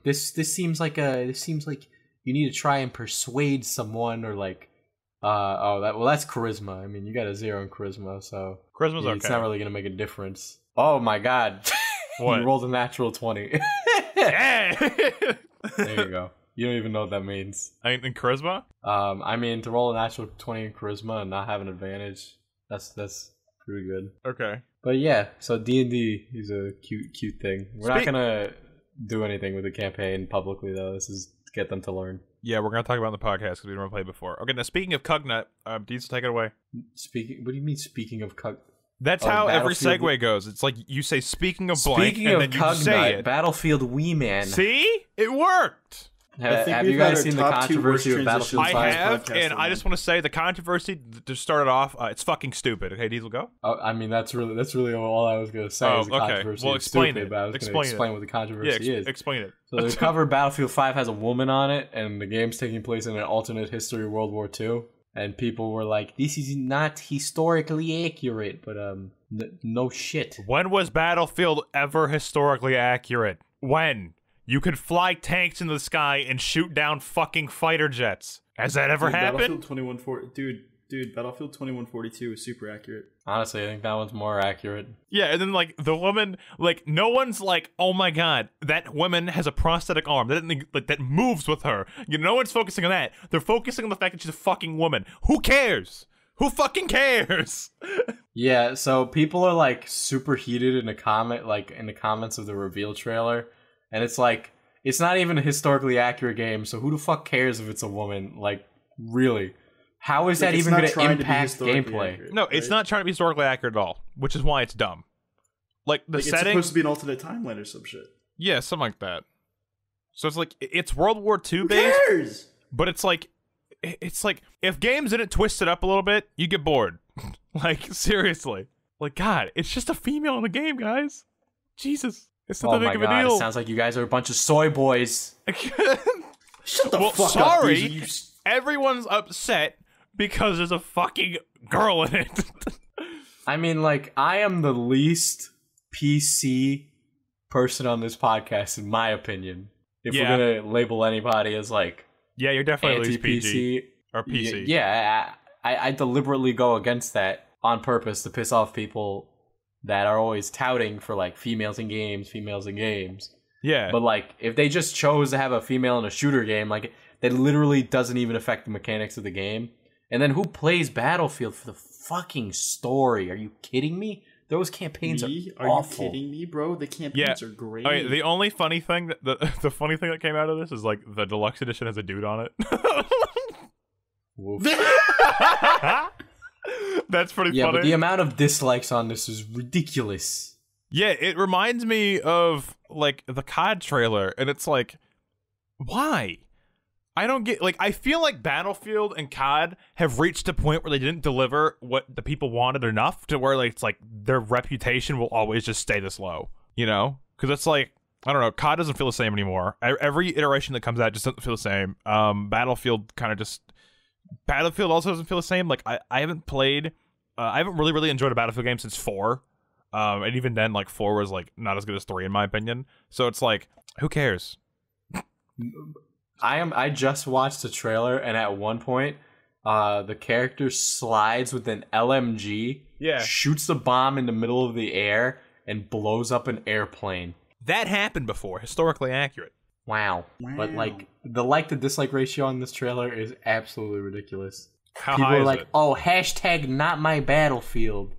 this seems like you need to try and persuade someone, or like, that's charisma. I mean, you got a 0 in charisma, so charisma's okay. It's not really gonna make a difference. Oh my god. What? You rolled a natural 20. There you go. You don't even know what that means. In charisma? I mean, to roll a natural 20 in charisma and not have an advantage, that's pretty good. Okay. But yeah, so D&D is a cute thing. We're not going to do anything with the campaign publicly, though. This is to get them to learn. Yeah, we're going to talk about it in the podcast because we never played before. Okay, now speaking of Cugnut, Deez, take it away. What do you mean, speaking of Cugnut? That's how every segue goes. It's like you say, speaking of blank, and then you say it. Battlefield Wii Man. See? It worked. Have you guys seen the controversy of Battlefield 5? I have, and I just want to say the controversy to start it off, it's fucking stupid. Okay, Diesel, go? I mean, that's really all I was going to say is the controversy. Well, explain it. Explain what the controversy is. Explain it. So the cover Battlefield 5 has a woman on it, and the game's taking place in an alternate history World War II. And people were like, this is not historically accurate, but no shit. When was Battlefield ever historically accurate? When? You could fly tanks in the sky and shoot down fucking fighter jets. Has that ever happened? Battlefield 2142 was super accurate. Honestly, I think that one's more accurate. Yeah, and then, like, the woman, like, no one's like, oh my god, that woman has a prosthetic arm. That moves with her. You know, no one's focusing on that. They're focusing on the fact that she's a fucking woman. Who cares? Who fucking cares? Yeah, so people are, like, super heated in the comments of the reveal trailer. And it's like, it's not even a historically accurate game, so who the fuck cares if it's a woman? Like, really? How is that even going to impact gameplay? Accurate, no, it's not trying to be historically accurate at all, which is why it's dumb. Like, the setting... It's supposed to be an alternate timeline or some shit. Yeah, something like that. So it's like, it's World War II based. Who cares? But it's like, if games didn't twist it up a little bit, you get bored. Like, seriously. Like, god, it's just a female in the game, guys. Jesus. It's not that big of a deal. It sounds like you guys are a bunch of soy boys. Shut the fuck up. Sorry, everyone's upset. Because there's a fucking girl in it. I mean, like, I am the least PC person on this podcast, in my opinion. If we're gonna label anybody as, like... Yeah, you're definitely least PC. Or PC. Yeah, I deliberately go against that on purpose to piss off people that are always touting for, like, females in games. Yeah. But, like, if they just chose to have a female in a shooter game, like, that literally doesn't even affect the mechanics of the game. And then who plays Battlefield for the fucking story? Are you kidding me? Those campaigns are awful. Are you kidding me, bro? The campaigns are great. Okay, the only funny thing, the funny thing that came out of this is, like, the deluxe edition has a dude on it. Woof. That's pretty funny. Yeah, but the amount of dislikes on this is ridiculous. Yeah, it reminds me of, like, the COD trailer, and it's like, why? I don't get, like, I feel like Battlefield and COD have reached a point where they didn't deliver what the people wanted enough to where, like, it's like their reputation will always just stay this low, you know? Because it's like, I don't know, COD doesn't feel the same anymore. Every iteration that comes out just doesn't feel the same. Battlefield kind of just, Battlefield also doesn't feel the same. Like, I haven't played, I haven't really, really enjoyed a Battlefield game since 4. And even then, like, 4 was, like, not as good as 3 in my opinion. So it's like, who cares? I just watched the trailer, and at one point, the character slides with an LMG, shoots a bomb in the middle of the air, and blows up an airplane. That happened before. Historically accurate. Wow. But, like, the like-to-dislike ratio on this trailer is absolutely ridiculous. How high is it? People are like, oh, hashtag not my Battlefield.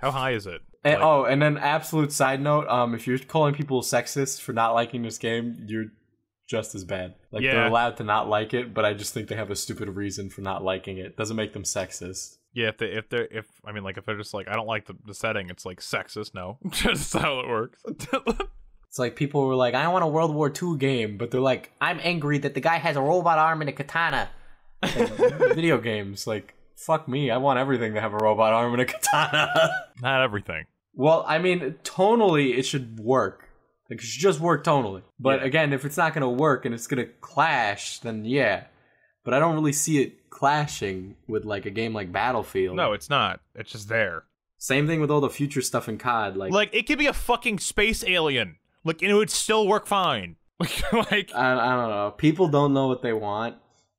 How high is it? And, like, oh, and then absolute side note, if you're calling people sexist for not liking this game, you're just as bad. Like, yeah, they're allowed to not like it, but I just think they have a stupid reason for not liking it. Doesn't make them sexist. Yeah, if I mean, like, if they're just like, I don't like the setting, it's like sexist. No, just how it works. It's like people were like, I want a World War II game, but they're like, I'm angry that the guy has a robot arm and a katana. Like, video games, like, fuck me, I want everything to have a robot arm and a katana. Not everything. Well, I mean, tonally, it should work. Like, it should just work tonally. But yeah, again, if it's not going to work and it's going to clash, then yeah. But I don't really see it clashing with, like, a game like Battlefield. No, it's not. It's just there. Same thing with all the future stuff in COD. Like it could be a fucking space alien. Like, and it would still work fine. Like, I don't know. People don't know what they want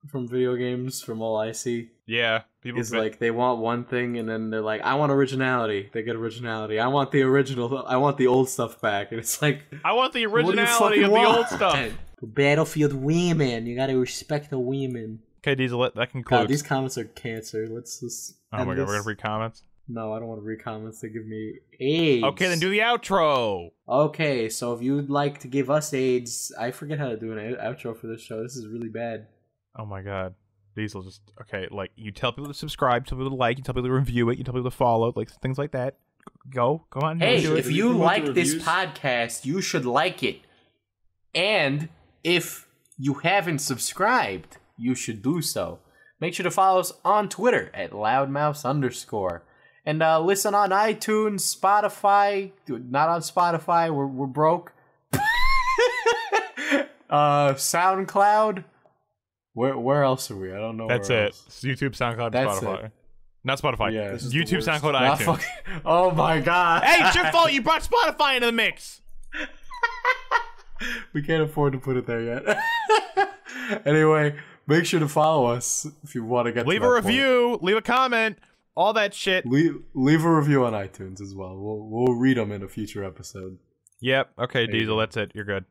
from video games, from all I see. Yeah. It's like, they want one thing, and then they're like, I want originality. They get originality. I want the original. I want the old stuff back. And it's like, I want the originality of the old stuff. Battlefield women. You gotta respect the women. Okay, Diesel, that concludes. God, these comments are cancer. Let's just end this. Oh my god, we're gonna read comments? No, I don't want to read comments. They give me AIDS. Okay, then do the outro. Okay, so if you'd like to give us AIDS, I forget how to do an outro for this show. This is really bad. Oh my god. Diesel just, okay, like, you tell people to subscribe, tell people to like, you tell people to review it, you tell people to follow, like, things like that. Go on. Hey, if you like this podcast, you should like it. And if you haven't subscribed, you should do so. Make sure to follow us on Twitter at loudmouse_. And listen on iTunes, Spotify. Dude, not on Spotify. We're broke. SoundCloud. Where else are we? I don't know. That's where it. Else. YouTube, SoundCloud, that's Spotify. It. Not Spotify. Yeah, YouTube, SoundCloud, iTunes. Fucking... Oh my god. Hey, it's your fault. You brought Spotify into the mix. We can't afford to put it there yet. Anyway, make sure to follow us if you want to get. Leave to a review. Point. Leave a comment. All that shit. Leave a review on iTunes as well. We'll read them in a future episode. Yep. Okay, Diesel, that's it. You're good.